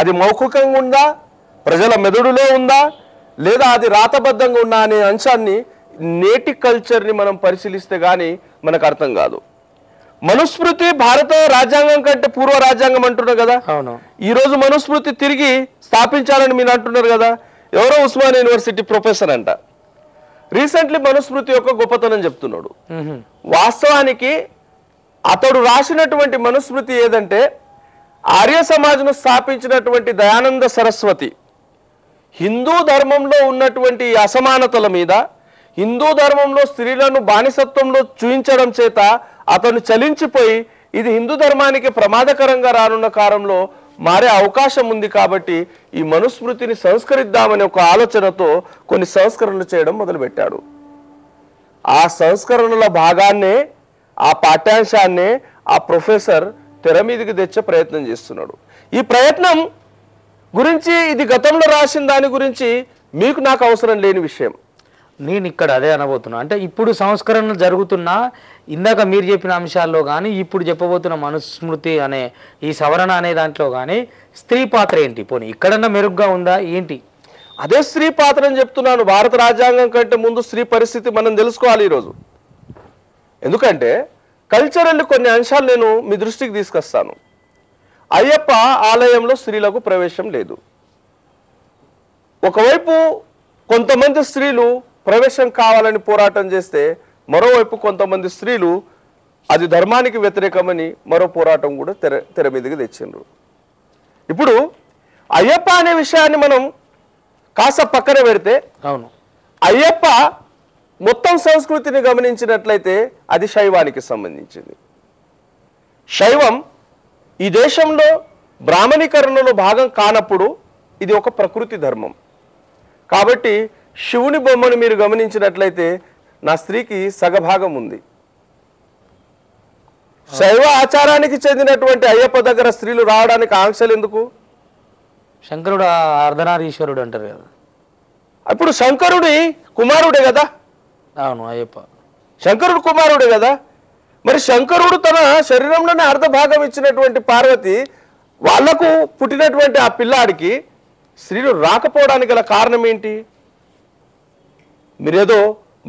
అది మౌఖికంగా ఉందా ప్రజల మెదడులో ఉందా లేదా అది రాతబద్ధంగా ఉందా అనే అంశాన్ని నేటి కల్చర్ని మనం పరిశీలిస్తే కానీ మనకు అర్థం కాదు. మనుస్మృతి భారత రాజ్యాంగం కంటే పూర్వ రాజ్యాంగం అంటున్నారు కదా. అవును. ఈరోజు మనుస్మృతి తిరిగి స్థాపించాలని మీరు అంటున్నారు కదా. ఎవరో ఉస్మానియా యూనివర్సిటీ ప్రొఫెసర్ అంట రీసెంట్లీ మనుస్మృతి యొక్క గొప్పతనం చెప్తున్నాడు. వాస్తవానికి అతడు రాసినటువంటి మనుస్మృతి ఏదంటే ఆర్య సమాజమును స్థాపించినటువంటి దయానంద సరస్వతి హిందూ ధర్మంలో ఉన్నటువంటి అసమానతల మీద హిందూ ధర్మంలో స్త్రీలను బానిసత్వంలో చూయించడం చేత అతను చలించిపోయి ఇది హిందూ ధర్మానికి ప్రమాదకరంగా రానున్న కాలంలో మారే అవకాశం ఉంది కాబట్టి ఈ మనుస్మృతిని సంస్కరిద్దామనే ఒక ఆలోచనతో కొన్ని సంస్కరణలు చేయడం మొదలుపెట్టాడు ఆ సంస్కరణల భాగాన్నే ఆ పాఠ్యాంశాన్నే ఆ ప్రొఫెసర్ తెర మీదకి తెచ్చే ప్రయత్నం చేస్తున్నాడు ఈ ప్రయత్నం గురించి ఇది గతంలో రాసిన దాని గురించి మీకు నాకు అవసరం లేని విషయం నేను ఇక్కడ అదే అనబోతున్నా అంటే ఇప్పుడు సంస్కరణలు జరుగుతున్నా ఇందాక మీరు చెప్పిన అంశాల్లో కానీ ఇప్పుడు చెప్పబోతున్న మనుస్మృతి అనే ఈ సవరణ అనే దాంట్లో కానీ స్త్రీ పాత్ర ఏంటి పోనీ ఇక్కడన్నా మెరుగ్గా ఉందా ఏంటి అదే స్త్రీ పాత్ర అని చెప్తున్నాను భారత రాజ్యాంగం కంటే ముందు స్త్రీ పరిస్థితి మనం తెలుసుకోవాలి ఈరోజు ఎందుకంటే కల్చరల్ కొన్ని అంశాలు నేను మీ దృష్టికి తీసుకొస్తాను అయ్యప్ప ఆలయంలో స్త్రీలకు ప్రవేశం లేదు ఒకవైపు కొంతమంది స్త్రీలు ప్రవేశం కావాలని పోరాటం చేస్తే మరోవైపు కొంతమంది స్త్రీలు అది ధర్మానికి వ్యతిరేకమని మరో పోరాటం కూడా తెర తెర మీదకి తెచ్చిండ్రు ఇప్పుడు అయ్యప్ప అనే విషయాన్ని మనం కాస్త పక్కన పెడితే అవును అయ్యప్ప మొత్తం సంస్కృతిని గమనించినట్లయితే అది శైవానికి సంబంధించింది శైవం ఈ దేశంలో బ్రాహ్మణీకరణలో భాగం కానప్పుడు ఇది ఒక ప్రకృతి ధర్మం కాబట్టి శివుని బొమ్మను మీరు గమనించినట్లయితే నా స్త్రీకి సగభాగం ఉంది శైవ ఆచారానికి చెందినటువంటి అయ్యప్ప దగ్గర స్త్రీలు రావడానికి ఆంక్షలు ఎందుకు శంకరుడు అర్ధనారీశ్వరుడు అంటారు కదా అప్పుడు శంకరుడి కుమారుడే కదా అవును అయ్యప్ప శంకరుడు కుమారుడే కదా మరి శంకరుడు తన శరీరంలోనే అర్ధ భాగం ఇచ్చినటువంటి పార్వతి వాళ్లకు పుట్టినటువంటి ఆ పిల్లాడికి స్త్రీలు రాకపోవడానికి గల కారణం ఏంటి మీరేదో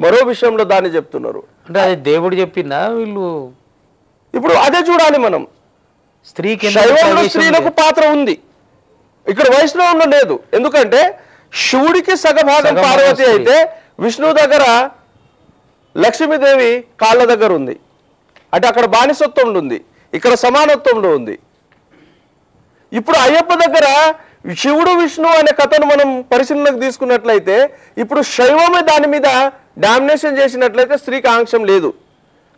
మరో విషయంలో దాన్ని చెప్తున్నారు అంటే అదే దేవుడు చెప్పిందా వీళ్ళు ఇప్పుడు అదే చూడాలి మనం స్త్రీకి శైవంలో స్త్రీలకు పాత్ర ఉంది ఇక్కడ వైష్ణవంలో లేదు ఎందుకంటే శివుడికి సగభాగం పార్వతి అయితే విష్ణువు దగ్గర లక్ష్మీదేవి కాళ్ళ దగ్గర ఉంది అంటే అక్కడ బానిసత్వంలో ఉంది ఇక్కడ సమానత్వంలో ఉంది ఇప్పుడు అయ్యప్ప దగ్గర శివుడు విష్ణు అనే కథను మనం పరిశీలనకు తీసుకున్నట్లయితే ఇప్పుడు శైవమే దాని మీద డామినేషన్ చేసినట్లయితే స్త్రీకి ఆంక్షం లేదు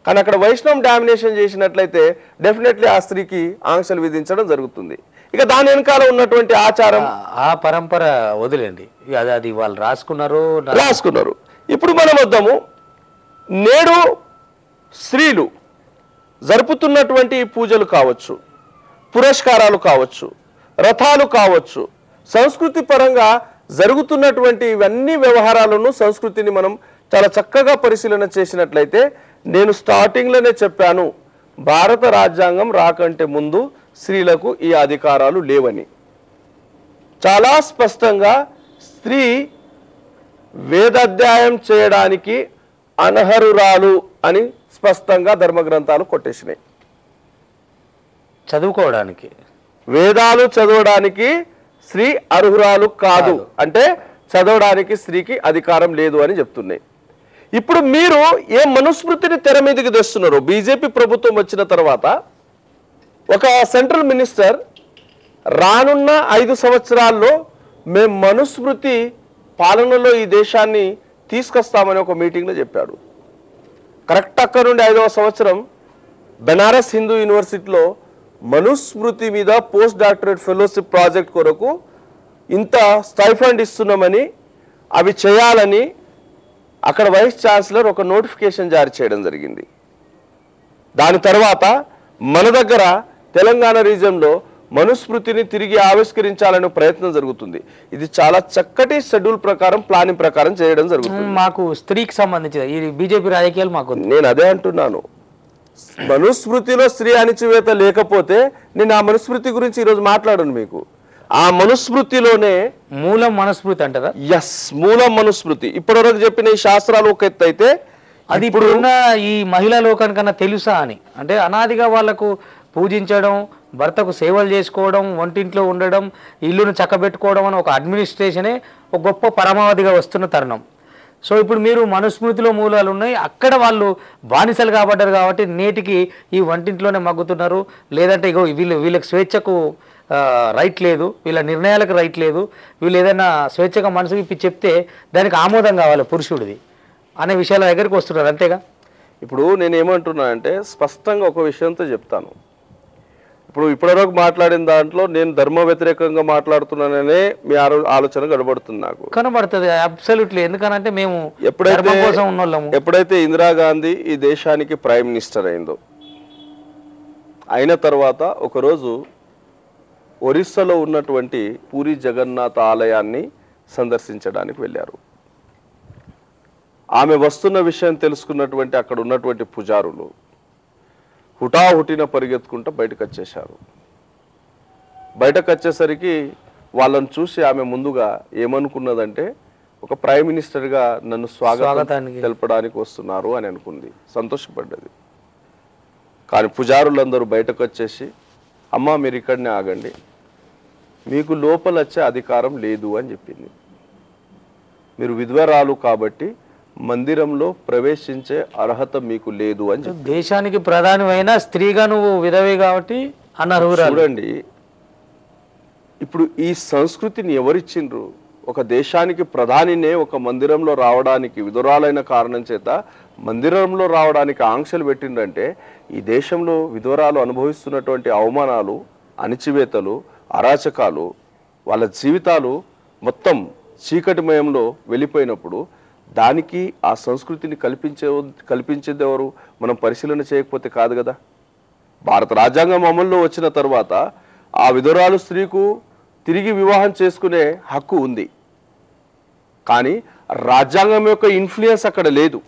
కానీ అక్కడ వైష్ణవం డామినేషన్ చేసినట్లయితే డెఫినెట్లీ ఆ స్త్రీకి ఆంక్షలు విధించడం జరుగుతుంది ఇక దాని వెనకాల ఉన్నటువంటి ఆచారం ఆ పరంపర వదిలేండి అది అది వాళ్ళు రాసుకున్నారు రాసుకున్నారు ఇప్పుడు మనం వద్దాము నేడు స్త్రీలు జరుపుతున్నటువంటి పూజలు కావచ్చు పురస్కారాలు కావచ్చు రథాలు కావచ్చు సంస్కృతి పరంగా జరుగుతున్నటువంటి ఇవన్నీ వ్యవహారాలను సంస్కృతిని మనం చాలా చక్కగా పరిశీలన చేసినట్లయితే నేను స్టార్టింగ్లోనే చెప్పాను భారత రాజ్యాంగం రాకంటే ముందు స్త్రీలకు ఈ అధికారాలు లేవని చాలా స్పష్టంగా స్త్రీ వేదాధ్యాయం చేయడానికి అనర్హురాలు అని స్పష్టంగా ధర్మగ్రంథాలు కొట్టేసినాయి చదువుకోవడానికి వేదాలు చదవడానికి స్త్రీ అర్హురాలు కాదు అంటే చదవడానికి స్త్రీకి అధికారం లేదు అని చెప్తున్నాయి ఇప్పుడు మీరు ఏ మనుస్మృతిని తెర మీదకి తెస్తున్నారు బీజేపీ ప్రభుత్వం వచ్చిన తర్వాత ఒక సెంట్రల్ మినిస్టర్ రానున్న ఐదు సంవత్సరాల్లో మేము మనుస్మృతి పాలనలో ఈ దేశాన్ని తీసుకొస్తామని ఒక మీటింగ్లో చెప్పాడు కరెక్ట్ అక్కడ నుండి ఐదవ సంవత్సరం బెనారస్ హిందూ యూనివర్సిటీలో మనుస్మృతి మీద పోస్ట్ డాక్టరేట్ ఫెలోషిప్ ప్రాజెక్ట్ కొరకు ఇంత స్టైఫండ్ ఇస్తున్నామని అవి చేయాలని అక్కడ వైస్ ఛాన్సలర్ ఒక నోటిఫికేషన్ జారీ చేయడం జరిగింది దాని తర్వాత మన దగ్గర తెలంగాణ రీజియన్లో మనుస్మృతిని తిరిగి ఆవిష్కరించాలనే ప్రయత్నం జరుగుతుంది ఇది చాలా చక్కటి షెడ్యూల్ ప్రకారం ప్లానింగ్ ప్రకారం చేయడం జరుగుతుంది మాకు స్త్రీకి సంబంధించి బీజేపీ రాజకీయాలు మాకు నేను అదే అంటున్నాను మనుస్మృతిలో స్త్రీ అణిచివేత లేకపోతే నేను ఆ మనుస్మృతి గురించి ఈరోజు మాట్లాడను మీకు ఆ మనుస్మృతిలోనే మూల మనుస్మృతి అంటారా ఎస్ మూల మనుస్మృతి ఇప్పటివరకు చెప్పిన ఈ శాస్త్రాలు ఒక ఎత్తు అయితే అది ఇప్పుడున్న ఈ మహిళా లోకానికన్నా తెలుసా అని అంటే అనాదిగా వాళ్లకు పూజించడం భర్తకు సేవలు చేసుకోవడం వంటింట్లో ఉండడం ఇల్లును చక్కబెట్టుకోవడం అని ఒక అడ్మినిస్ట్రేషనే ఒక గొప్ప పరమావధిగా వస్తున్న తరుణం సో ఇప్పుడు మీరు మనుస్మృతిలో మూలాలు ఉన్నాయి, అక్కడ వాళ్ళు బానిసలు కాబడ్డారు కాబట్టి నేటికి ఈ వంటింట్లోనే మగ్గుతున్నారు. లేదంటే ఇగో వీళ్ళు వీళ్ళకి స్వేచ్ఛకు రైట్ లేదు, వీళ్ళ నిర్ణయాలకు రైట్ లేదు, వీళ్ళు ఏదైనా స్వేచ్ఛగా మనసు విప్పి చెప్తే దానికి ఆమోదం కావాలి పురుషుడిది అనే విషయాల దగ్గరికి వస్తున్నారు అంతేగా. ఇప్పుడు నేను ఏమంటున్నా అంటే స్పష్టంగా ఒక విషయంతో చెప్తాను. ఇప్పుడు ఇప్పటివరకు మాట్లాడిన దాంట్లో నేను ధర్మ వ్యతిరేకంగా మాట్లాడుతున్నాననే మీ ఆలోచన కనబడుతుంది నాకు, కనబడుతుంది అబ్సల్యూట్లీ. ఎందుకనంటే మేము ఎప్పుడైతే ఎప్పుడైతే ఇందిరాగాంధీ ఈ దేశానికి ప్రైమ్ మినిస్టర్ అయిందో, అయిన తర్వాత ఒకరోజు ఒరిస్సాలో ఉన్నటువంటి పూరి జగన్నాథ ఆలయాన్ని సందర్శించడానికి వెళ్ళారు. ఆమె వస్తున్న విషయం తెలుసుకున్నటువంటి అక్కడ ఉన్నటువంటి పూజారులు హుటాహుటిన పరిగెత్తుకుంటూ బయటకు వచ్చేశారు. బయటకు వచ్చేసరికి వాళ్ళని చూసి ఆమె ముందుగా ఏమనుకున్నదంటే ఒక ప్రైమ్ మినిస్టర్గా నన్ను స్వాగతం తెలపడానికి వస్తున్నారు అని అనుకుంది, సంతోషపడ్డది. కానీ పూజారులందరూ బయటకు వచ్చేసి అమ్మ మీరు ఇక్కడనే ఆగండి, మీకు లోపల వచ్చే అధికారం లేదు అని చెప్పింది. మీరు విధ్వరాలు కాబట్టి మందిరంలో ప్రవేశించే అర్హత మీకు లేదు అని చెప్పి, దేశానికి ప్రధానమైన స్త్రీగా నువ్వు విధవే కాబట్టి అనర్హురాలు. చూడండి ఇప్పుడు ఈ సంస్కృతిని ఎవరిచ్చిండ్రు? ఒక దేశానికి ప్రధానినే ఒక మందిరంలో రావడానికి విధురాలైన కారణం చేత మందిరంలో రావడానికి ఆంక్షలు పెట్టిండ్రంటే ఈ దేశంలో విధురాలు అనుభవిస్తున్నటువంటి అవమానాలు, అణిచివేతలు, అరాచకాలు, వాళ్ళ జీవితాలు మొత్తం చీకటిమయంలో వెళ్ళిపోయినప్పుడు దానికి ఆ సంస్కృతిని కల్పించే కల్పించేది ఎవరు? మనం పరిశీలన చేయకపోతే కాదు కదా. భారత రాజ్యాంగం అమల్లో వచ్చిన తర్వాత ఆ విధురాలు స్త్రీకు తిరిగి వివాహం చేసుకునే హక్కు ఉంది, కానీ రాజ్యాంగం యొక్క ఇన్ఫ్లుయెన్స్ అక్కడ లేదు.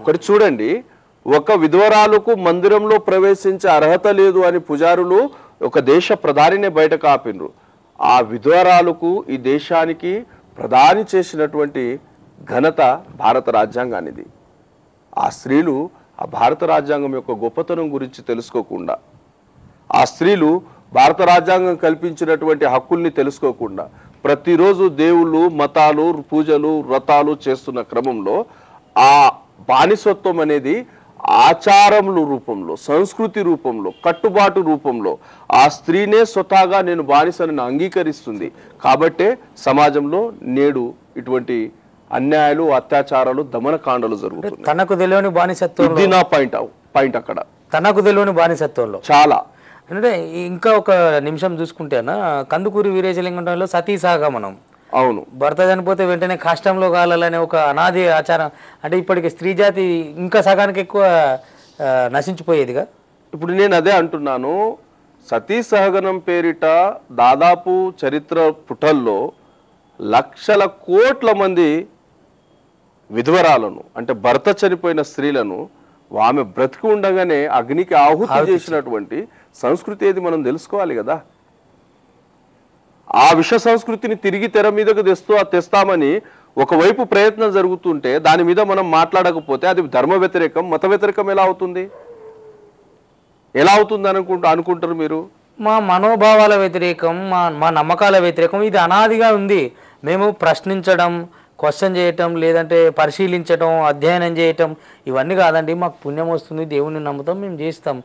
ఒకటి చూడండి, ఒక విధురాలకు మందిరంలో ప్రవేశించే అర్హత లేదు అని పూజారులు ఒక దేశ ప్రధానినే బయటకు ఆపినరు. ఆ విధురాలకు ఈ దేశానికి ప్రధాని చేసినటువంటి ఘనత భారత రాజ్యాంగానిది. ఆ స్త్రీలు ఆ భారత రాజ్యాంగం యొక్క గొప్పతనం గురించి తెలుసుకోకుండా, ఆ స్త్రీలు భారత రాజ్యాంగం కల్పించినటువంటి హక్కుల్ని తెలుసుకోకుండా ప్రతిరోజు దేవుళ్ళు, మతాలు, పూజలు, వ్రతాలు చేస్తున్న క్రమంలో ఆ బానిసత్వం అనేది ఆచారముల రూపంలో, సంస్కృతి రూపంలో, కట్టుబాటు రూపంలో ఆ స్త్రీనే స్వతహాగా నేను బానిసను అంగీకరిస్తుంది. కాబట్టే సమాజంలో నేడు ఇటువంటి అన్యాయాలు, అత్యాచారాలు, దమనకాండలు జరుగుతున్నాయి. తనకు తెలియని బానిసత్వం, ఇది నా పాయింట్ పాయింట్ అక్కడ తనకు తెలియని బానిసత్వంలో చాలా. అంటే ఇంకా ఒక నిమిషం చూసుకుంటేనా కందుకూరి వీరేశలింగంలో సతీ సహగమనం, అవును, భర్త చనిపోతే వెంటనే కాష్టంలో కాలాలనే ఒక అనాది ఆచారం. అంటే ఇప్పటికి స్త్రీ జాతి ఇంకా సగానికి ఎక్కువ నశించిపోయేదిగా. ఇప్పుడు నేను అదే అంటున్నాను, సతీ సహగమనం పేరిట దాదాపు చరిత్ర పుటల్లో లక్షల కోట్ల మంది విధవరాలను, అంటే భర్త చనిపోయిన స్త్రీలను ఆమె బ్రతికి ఉండగానే అగ్నికి ఆహుతి చేసినటువంటి సంస్కృతి ఏది మనం తెలుసుకోవాలి కదా. ఆ విష సంస్కృతిని తిరిగి తెర మీదకు తెస్తూ తెస్తామని ఒకవైపు ప్రయత్నం జరుగుతుంటే దాని మీద మనం మాట్లాడకపోతే అది ధర్మ వ్యతిరేకం, మత వ్యతిరేకం ఎలా అవుతుంది? ఎలా అవుతుంది అనుకుంటూ అనుకుంటారు మీరు? మా మనోభావాల వ్యతిరేకం, మా మా నమ్మకాల వ్యతిరేకం. ఇది అనాదిగా ఉంది. మేము ప్రశ్నించడం, క్వశ్చన్ చేయటం, లేదంటే పరిశీలించడం, అధ్యయనం చేయటం ఇవన్నీ కాదండి. మాకు పుణ్యం వస్తుంది, దేవుణ్ణి నమ్ముతాం, మేము చేస్తాం.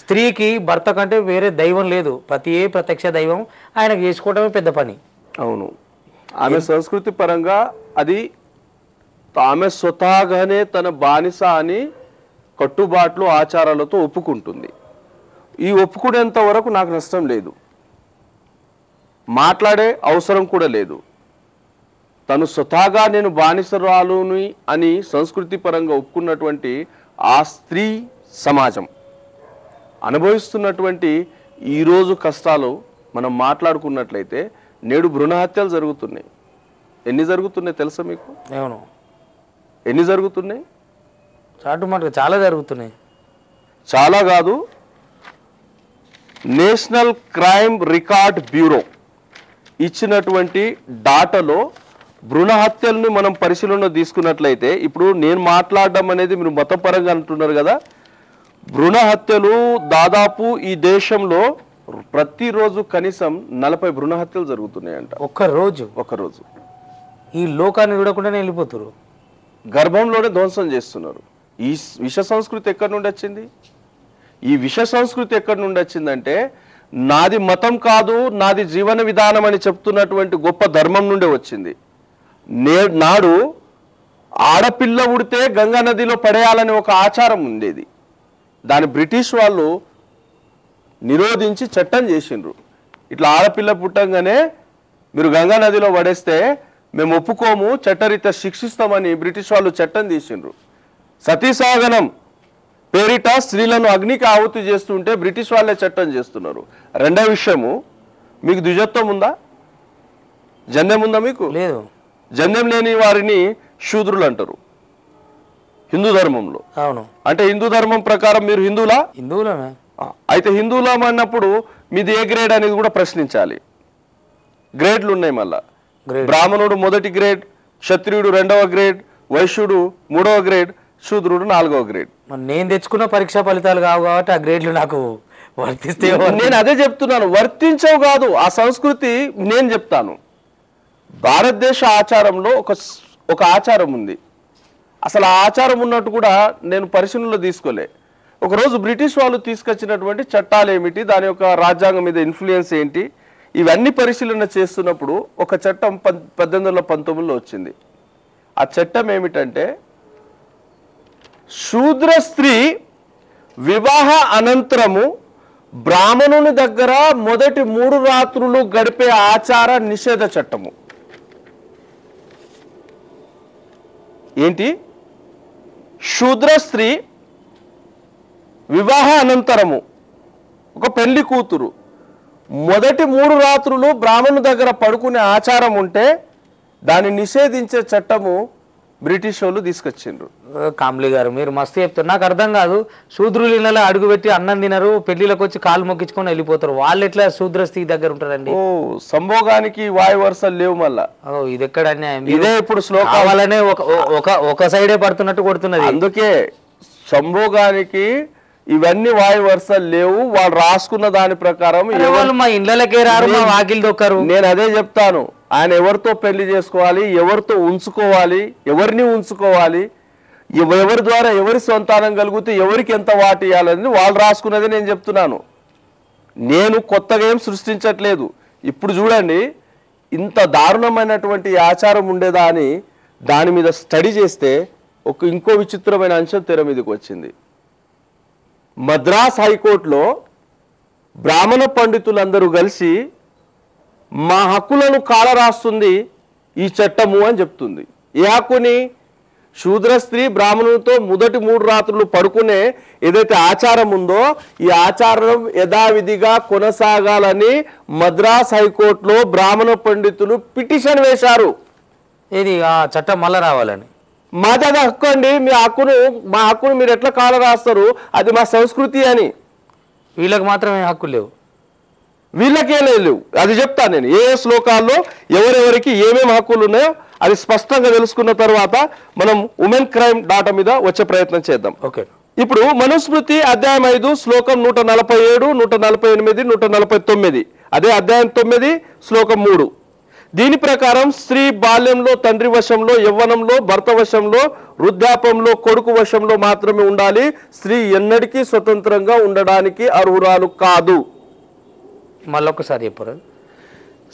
స్త్రీకి భర్త కంటే వేరే దైవం లేదు, పతియే ప్రత్యక్ష దైవం, ఆయనకు చేసుకోవటమే పెద్ద పని. అవును, ఆమె సంస్కృతి పరంగా అది ఆమె స్వతహాగానే తన బానిస అని కట్టుబాట్లు, ఆచారాలతో ఒప్పుకుంటుంది. ఈ ఒప్పుకునేంత వరకు నాకు నష్టం లేదు, మాట్లాడే అవసరం కూడా లేదు. తను స్వతహాగా నేను బానిసరాలుని అని సంస్కృతి పరంగా ఒప్పుకున్నటువంటి ఆ స్త్రీ సమాజం అనుభవిస్తున్నటువంటి ఈరోజు కష్టాలు మనం మాట్లాడుకున్నట్లయితే నేడు భ్రూణ హత్యలు జరుగుతున్నాయి. ఎన్ని జరుగుతున్నాయి తెలుసా మీకు? అవును, ఎన్ని జరుగుతున్నాయి? చాటు మాటగా చాలా జరుగుతున్నాయి. చాలా కాదు, నేషనల్ క్రైమ్ రికార్డ్ బ్యూరో ఇచ్చినటువంటి డాటాలో భ్రూణ హత్యలను మనం పరిశీలన తీసుకున్నట్లయితే, ఇప్పుడు నేను మాట్లాడడం అనేది మీరు మతపరంగా అంటున్నారు కదా, భ్రూణ హత్యలు దాదాపు ఈ దేశంలో ప్రతిరోజు కనీసం నలభై భ్రూణ హత్యలు జరుగుతున్నాయంట. ఒక్కరోజు ఒక్కరోజు ఈ లోకాన్ని చూడకుండానే వెళ్ళిపోతారు. గర్భంలోనే ధ్వంసం చేస్తున్నారు। ఈ విష సంస్కృతి ఎక్కడ నుండి వచ్చింది? ఈ విష సంస్కృతి ఎక్కడ నుండి వచ్చిందంటే నాది మతం కాదు నాది జీవన విధానం అని చెప్తున్నటువంటి గొప్ప ధర్మం నుండే వచ్చింది। నాడు ఆడపిల్ల ఉడితే గంగా నదిలో పడేయాలని ఒక ఆచారం ఉండేది, దాని బ్రిటిష్ వాళ్ళు నిరోధించి చట్టం చేసిండ్రు। ఇట్లా ఆడపిల్ల పుట్టంగానే మీరు గంగా నదిలో పడేస్తే మేము ఒప్పుకోము చట్టరీత శిక్షిస్తామని బ్రిటిష్ వాళ్ళు చట్టం తీసిండ్రు। సతీసాగనం పేరిట స్త్రీలను అగ్నికి ఆహుతి చేస్తుంటే బ్రిటిష్ వాళ్ళే చట్టం చేస్తున్నారు। రెండవ విషయము, మీకు ద్విజత్వం ఉందా? జన్యం ఉందా మీకు? లేదు। జన్యం లేని వారిని శూద్రులు అంటారు హిందూ ధర్మంలో। అవును, అంటే హిందూ ధర్మం ప్రకారం మీరు హిందువులా? హిందువులమే। అయితే హిందువులం అన్నప్పుడు మీది ఏ గ్రేడ్ అనేది కూడా ప్రశ్నించాలి। గ్రేడ్లు ఉన్నాయి మళ్ళా, బ్రాహ్మణుడు మొదటి గ్రేడ్, క్షత్రియుడు రెండవ గ్రేడ్, వైశ్యుడు మూడవ గ్రేడ్, శూద్రుడు నాలుగవ గ్రేడ్। నేను తెచ్చుకున్న పరీక్షా ఫలితాలు కావు కాబట్టి ఆ గ్రేడ్లు నాకు వర్తిస్తే, నేను అదే చెప్తున్నాను, వర్తించవు కాదు ఆ సంస్కృతి। నేను చెప్తాను భారతదేశ ఆచారంలో ఒక ఒక ఆచారం ఉంది, అసలు ఆ ఆచారం ఉన్నట్టు కూడా నేను పరిశీలనలో తీసుకోలే। ఒకరోజు బ్రిటిష్ వాళ్ళు తీసుకొచ్చినటువంటి చట్టాలు ఏమిటి, దాని యొక్క రాజ్యాంగం మీద ఇన్ఫ్లుయెన్స్ ఏంటి, ఇవన్నీ పరిశీలన చేస్తున్నప్పుడు ఒక చట్టం పద్ పద్దెనిమిది వందల పంతొమ్మిదిలో వచ్చింది। ఆ చట్టం ఏమిటంటే శూద్ర స్త్రీ వివాహ అనంతరము బ్రాహ్మణుని దగ్గర మొదటి మూడు రాత్రులు గడిపే ఆచార నిషేధ చట్టము। ఏంటి? శూద్ర స్త్రీ వివాహ అనంతరము ఒక పెళ్లి కూతురు మొదటి మూడు రాత్రులు బ్రాహ్మణు దగ్గర పడుకునే ఆచారం ఉంటే దాన్ని నిషేధించే చట్టము బ్రిటిష్ వాళ్ళు తీసుకొచ్చిండ్రు। కాంబ్లీ గారు మీరు మస్తు చెప్తారు, నాకు అర్థం కాదు। శూద్రులు ఇలా అడుగుపెట్టి అన్నం తినరు, పెళ్లిలోకి వచ్చి కాలు మొక్కించుకొని వెళ్ళిపోతారు, వాళ్ళు ఎట్లా శూద్ర స్త్రీ దగ్గర ఉంటారండి? ఓ సంభోగానికి వాయు వరుసలు లేవు మళ్ళా, ఇది ఎక్కడ అన్యాయం? ఇదే ఇప్పుడు శ్లోకాలనే ఒక సైడే పడుతున్నట్టు కొడుతున్నది, అందుకే సంభోగానికి ఇవన్నీ వాయు వరుసలు లేవు, వాళ్ళు రాసుకున్న దాని ప్రకారం మా ఇళ్ళకే రారు మా వాకిలి దొక్కరు। నేను అదే చెప్తాను, ఆయన ఎవరితో పెళ్లి చేసుకోవాలి, ఎవరితో ఉంచుకోవాలి, ఎవరిని ఉంచుకోవాలి, ఎవరి ద్వారా ఎవరి సంతానం కలిగితే ఎవరికి ఎంత వాటి ఇవ్వాలని వాళ్ళు రాసుకున్నది నేను చెప్తున్నాను, నేను కొత్తగా ఏం సృష్టించట్లేదు। ఇప్పుడు చూడండి ఇంత దారుణమైనటువంటి ఆచారం ఉండేదా అని దాని మీద స్టడీ చేస్తే ఒక ఇంకో విచిత్రమైన అంశం తెర మీదకి వచ్చింది। మద్రాస్ హైకోర్టులో బ్రాహ్మణ పండితులందరూ కలిసి మా హక్కులను కాలరాస్తుంది ఈ చట్టము అని చెప్తుంది। ఏ హక్కుని? శూద్ర స్త్రీ బ్రాహ్మణులతో మొదటి మూడు రాత్రులు పడుకునే ఏదైతే ఆచారం ఉందో ఈ ఆచారం యథావిధిగా కొనసాగాలని మద్రాస్ హైకోర్టులో బ్రాహ్మణ పండితులు పిటిషన్ వేశారు। ఇది ఆ చట్టం మళ్ళా రావాలని, మా దగ్గర హక్కు అండి, మీ హక్కును మా హక్కును మీరు ఎట్లా కాల రాస్తారు, అది మా సంస్కృతి అని। వీళ్ళకి మాత్రమే హక్కు లేవు, వీళ్ళకే లేవు, అది చెప్తాను నేను ఏ శ్లోకాల్లో ఎవరెవరికి ఏమేమి హక్కులు ఉన్నాయో అది స్పష్టంగా తెలుసుకున్న తర్వాత మనం ఉమెన్ క్రైమ్ డాటా మీద వచ్చే ప్రయత్నం చేద్దాం, ఓకే? ఇప్పుడు మనుస్మృతి అధ్యాయం ఐదు శ్లోకం నూట నలభై ఏడు నూట నలభై ఎనిమిది నూట నలభై తొమ్మిది అదే అధ్యాయం తొమ్మిది శ్లోకం మూడు, దీని ప్రకారం స్త్రీ బాల్యంలో తండ్రి వశంలో, యవ్వనంలో భర్త వశంలో, వృద్ధాపంలో కొడుకు వశంలో మాత్రమే ఉండాలి, స్త్రీ ఎన్నటికీ స్వతంత్రంగా ఉండడానికి అర్హురాలు కాదు। మళ్ళొకసారి చెప్పరు,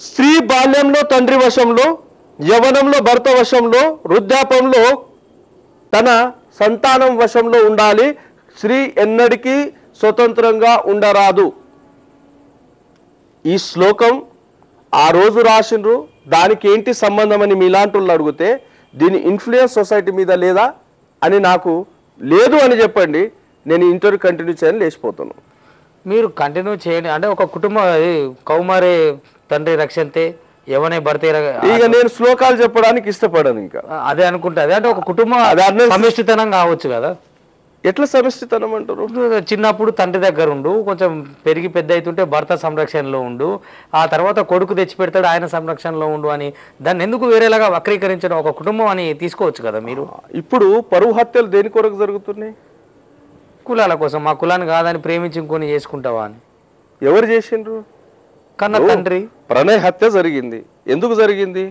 స్త్రీ బాల్యంలో తండ్రి వశంలో, యవ్వనంలో భర్త వశంలో, వృద్ధాపంలో తన సంతానం వశంలో ఉండాలి, స్త్రీ ఎన్నటికీ స్వతంత్రంగా ఉండరాదు। ఈ శ్లోకం ఆ రోజు రాసిండ్రు, దానికి ఏంటి సంబంధం అని మీలాంటి అడిగితే దీని ఇన్ఫ్లుయెన్స్ సొసైటీ మీద లేదా అని నాకు లేదు అని చెప్పండి, నేను ఇంటర్వ్యూ కంటిన్యూ చేయని లేచిపోతాను। మీరు కంటిన్యూ చేయండి, అంటే ఒక కుటుంబ కౌమారే తండ్రి రక్షంతే ఎవనే భర్తే, ఇక నేను శ్లోకాలు చెప్పడానికి ఇష్టపడను, ఇంకా అదే అనుకుంటా, అదే అంటే ఒక కుటుంబం అదే సమిష్టితనం కావచ్చు కదా। ఎట్లా సమిష్టితనం అంటారు? చిన్నప్పుడు తండ్రి దగ్గర ఉండు, కొంచెం పెరిగి పెద్ద అవుతుంటే భర్త సంరక్షణలో ఉండు, ఆ తర్వాత కొడుకు తెచ్చి పెడతాడు ఆయన సంరక్షణలో ఉండు అని దాన్ని ఎందుకు వేరేలాగా వక్రీకరించడం ఒక కుటుంబం అని తీసుకోవచ్చు కదా మీరు? ఇప్పుడు పరువు హత్యలు దేని కొరకు జరుగుతున్నాయి? కులాల కోసం, మా కులాన్ని కాదని ప్రేమించి ఇంకొని చేసుకుంటావా అని। ఎవరు చేసిండ్రు? కన్న తండ్రి। ప్రణయ హత్య జరిగింది, ఎందుకు జరిగింది?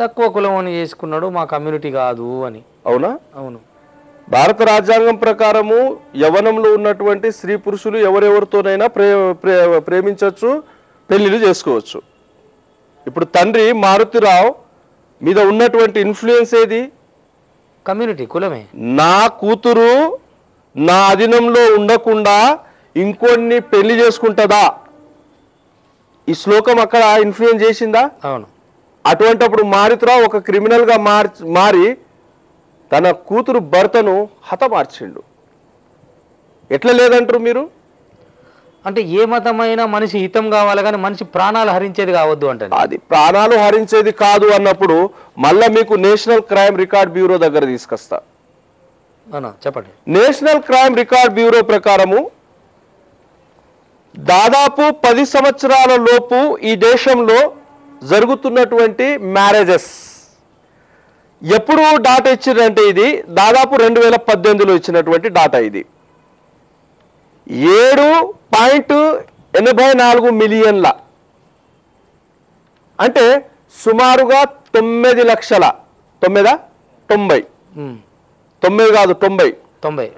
తక్కువ కులం అని చేసుకున్నాడు మా కమ్యూనిటీ కాదు అని. అవునా? అవును. భారత రాజ్యాంగం ప్రకారము యవనంలో ఉన్నటువంటి స్త్రీ పురుషులు ఎవరెవరితోనైనా ప్రే ప్రేమించవచ్చు, పెళ్లిలు చేసుకోవచ్చు. ఇప్పుడు తండ్రి మారుతిరావు మీద ఉన్నటువంటి ఇన్ఫ్లుయెన్స్ ఏది? కమ్యూనిటీ, కులమే. నా కూతురు నా అధీనంలో ఉండకుండా ఇంకొన్ని పెళ్లి చేసుకుంటుందా? ఈ శ్లోకం అక్కడ ఇన్ఫ్లుయెన్స్ చేసిందా? అవును. అటువంటిప్పుడు మారుతిరావు ఒక క్రిమినల్గా మార్ మారి తన కూతురు భర్తను హతమార్చిండు. ఎట్లా లేదంటారు మీరు? అంటే ఏ మతమైన మనిషి హితం కావాలి కానీ మనిషి ప్రాణాలు హరించేది కావద్దు అంటే. అది ప్రాణాలు హరించేది కాదు అన్నప్పుడు మళ్ళీ మీకు నేషనల్ క్రైమ్ రికార్డ్ బ్యూరో దగ్గర తీసుకొస్తా. చెప్పండి. నేషనల్ క్రైమ్ రికార్డ్ బ్యూరో ప్రకారము దాదాపు పది సంవత్సరాల లోపు ఈ దేశంలో జరుగుతున్నటువంటి మ్యారేజెస్ ఎప్పుడు డాటా ఇచ్చిందంటే ఇది దాదాపు రెండు వేల పద్దెనిమిదిలో ఇచ్చినటువంటి డాటా. ఇది ఏడు పాయింట్ ఎనభై నాలుగు మిలియన్ల, అంటే సుమారుగా తొమ్మిది లక్షల తొమ్మిదా తొంభై తొమ్మిది కాదు తొంభై తొంభై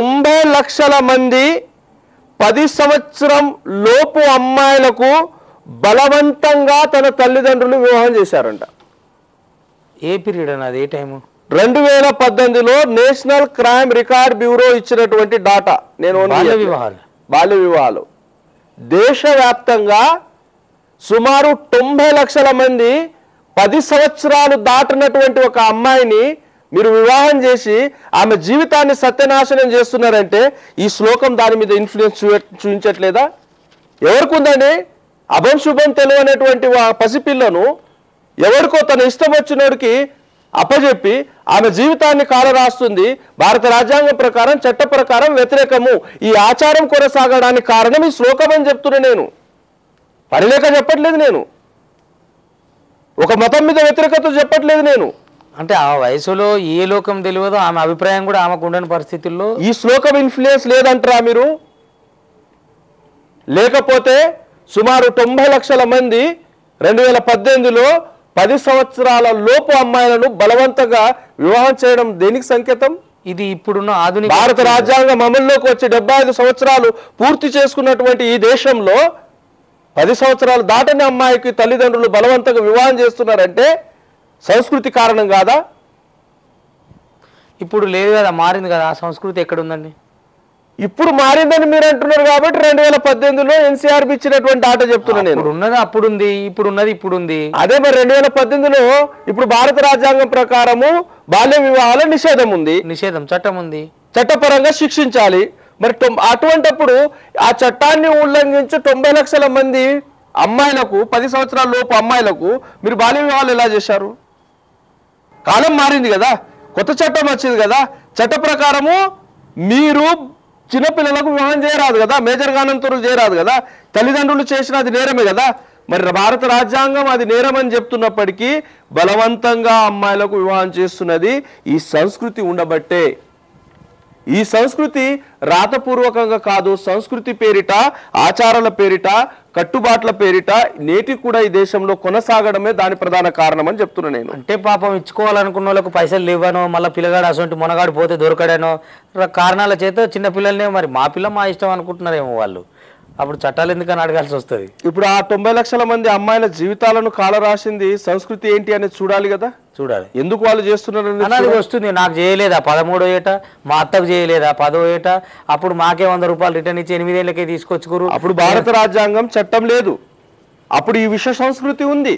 తొంభై లక్షల మంది పది సంవత్సరం లోపు అమ్మాయిలకు బలవంతంగా తన తల్లిదండ్రులు వివాహం చేశారంట. ఏ పీరియడ్ అన్నది? ఏ టైము? రెండు వేల పద్దెనిమిదిలో నేషనల్ క్రైమ్ రికార్డ్ బ్యూరో ఇచ్చినటువంటి డాటా. నేను బాల్య వివాహాలు బాల్య వివాహాలు దేశవ్యాప్తంగా సుమారు తొంభై లక్షల మంది పది సంవత్సరాలు దాటినటువంటి ఒక అమ్మాయిని మీరు వివాహం చేసి ఆమె జీవితాన్ని సత్యనాశనం చేస్తున్నారంటే ఈ శ్లోకం దాని మీద ఇన్ఫ్లుయెన్స్ చూపించట్లేదా? ఎవరికి ఉందండి? అభం శుభం తెలియనటువంటి పసిపిల్లను ఎవరికో తన ఇష్టం వచ్చినోడికి అప్పజెప్పి ఆమె జీవితాన్ని కాలరాస్తుంది. భారత రాజ్యాంగం ప్రకారం, చట్ట ప్రకారం వ్యతిరేకము. ఈ ఆచారం కొనసాగడానికి కారణం ఈ శ్లోకం అని చెప్తున్నా. నేను పనిలేక చెప్పట్లేదు, నేను ఒక మతం మీద వ్యతిరేకత చెప్పట్లేదు. నేను అంటే ఆ వయసులో ఏ లోకం తెలియదో ఆమె అభిప్రాయం కూడా ఆమెకు ఉండని పరిస్థితుల్లో ఈ శ్లోకం ఇన్ఫ్లుయెన్స్ లేదంటారా మీరు? లేకపోతే సుమారు తొంభై లక్షల మంది రెండు వేల పద్దెనిమిదిలో పది సంవత్సరాల లోపు అమ్మాయిలను బలవంతంగా వివాహం చేయడం దేనికి సంకేతం? ఇది ఇప్పుడున్న ఆధునిక భారత రాజ్యాంగం అమల్లోకి వచ్చి డెబ్బై ఐదు సంవత్సరాలు పూర్తి చేసుకున్నటువంటి ఈ దేశంలో పది సంవత్సరాలు దాటని అమ్మాయికి తల్లిదండ్రులు బలవంతంగా వివాహం చేస్తున్నారంటే సంస్కృతి కారణం కాదా? ఇప్పుడు లేదు కదా, మారింది కదా. ఆ సంస్కృతి ఎక్కడుందండి? ఇప్పుడు మారిందని మీరు అంటున్నారు కాబట్టి రెండు వేల పద్దెనిమిదిలో ఎన్సీఆర్బీ ఇచ్చినటువంటి డాటా చెప్తున్నా. నేను ఉన్నది అప్పుడుంది, ఇప్పుడు ఉన్నది ఇప్పుడుంది. అదే మరి రెండు వేల పద్దెనిమిదిలో ఇప్పుడు భారత రాజ్యాంగం ప్రకారము బాల్య వివాహాల నిషేధం ఉంది, నిషేధం చట్టం ఉంది, చట్టపరంగా శిక్షించాలి. మరి అటువంటిప్పుడు ఆ చట్టాన్ని ఉల్లంఘించి తొంభై లక్షల మంది అమ్మాయిలకు, పది సంవత్సరాల లోపు అమ్మాయిలకు మీరు బాల్య వివాహాలు ఎలా చేశారు? కాలం మారింది కదా, కొత్త చట్టం వచ్చింది కదా. చట్ట ప్రకారము మీరు చిన్నపిల్లలకు వివాహం చేయరాదు కదా, మేజర్ గానంతరులు చేయరాదు కదా. తల్లిదండ్రులు చేసిన అది నేరమే కదా. మరి భారత రాజ్యాంగం అది నేరం అని చెప్తున్నప్పటికీ బలవంతంగా అమ్మాయిలకు వివాహం చేస్తున్నది ఈ సంస్కృతి ఉండబట్టే. ఈ సంస్కృతి రాతపూర్వకంగా కాదు, సంస్కృతి పేరిట, ఆచారాల పేరిట, కట్టుబాట్ల పేరిట నేటి కూడా ఈ దేశంలో కొనసాగడమే దాని ప్రధాన కారణం అని చెప్తున్నా నేను. అంటే పాపం ఇచ్చుకోవాలనుకున్న వాళ్ళకు పైసలు లేవనో, మళ్ళీ పిల్లగాడు అసలు మొనగాడు పోతే దొరకడానో కారణాల చేత చిన్నపిల్లలనే మరి మా పిల్ల మా ఇష్టం అనుకుంటున్నారేమో వాళ్ళు. అప్పుడు చట్టాలు ఎందుకని అడగాల్సి వస్తుంది? ఇప్పుడు ఆ తొంభై లక్షల మంది అమ్మాయిల జీవితాలను కాలరాసింది సంస్కృతి ఏంటి అనేది చూడాలి కదా. చూడాలి. ఎందుకు వాళ్ళు చేస్తున్నారు అన్నది వస్తుంది. నాకు చేయలేదా పదమూడో ఏట, మా అత్తకు చేయలేదా పదో ఏట, అప్పుడు మాకే వంద రూపాయలు రిటర్న్ ఇచ్చి ఎనిమిదేళ్ళకే తీసుకొచ్చుకోరు. అప్పుడు భారత రాజ్యాంగం చట్టం లేదు, అప్పుడు ఈ విష సంస్కృతి ఉంది.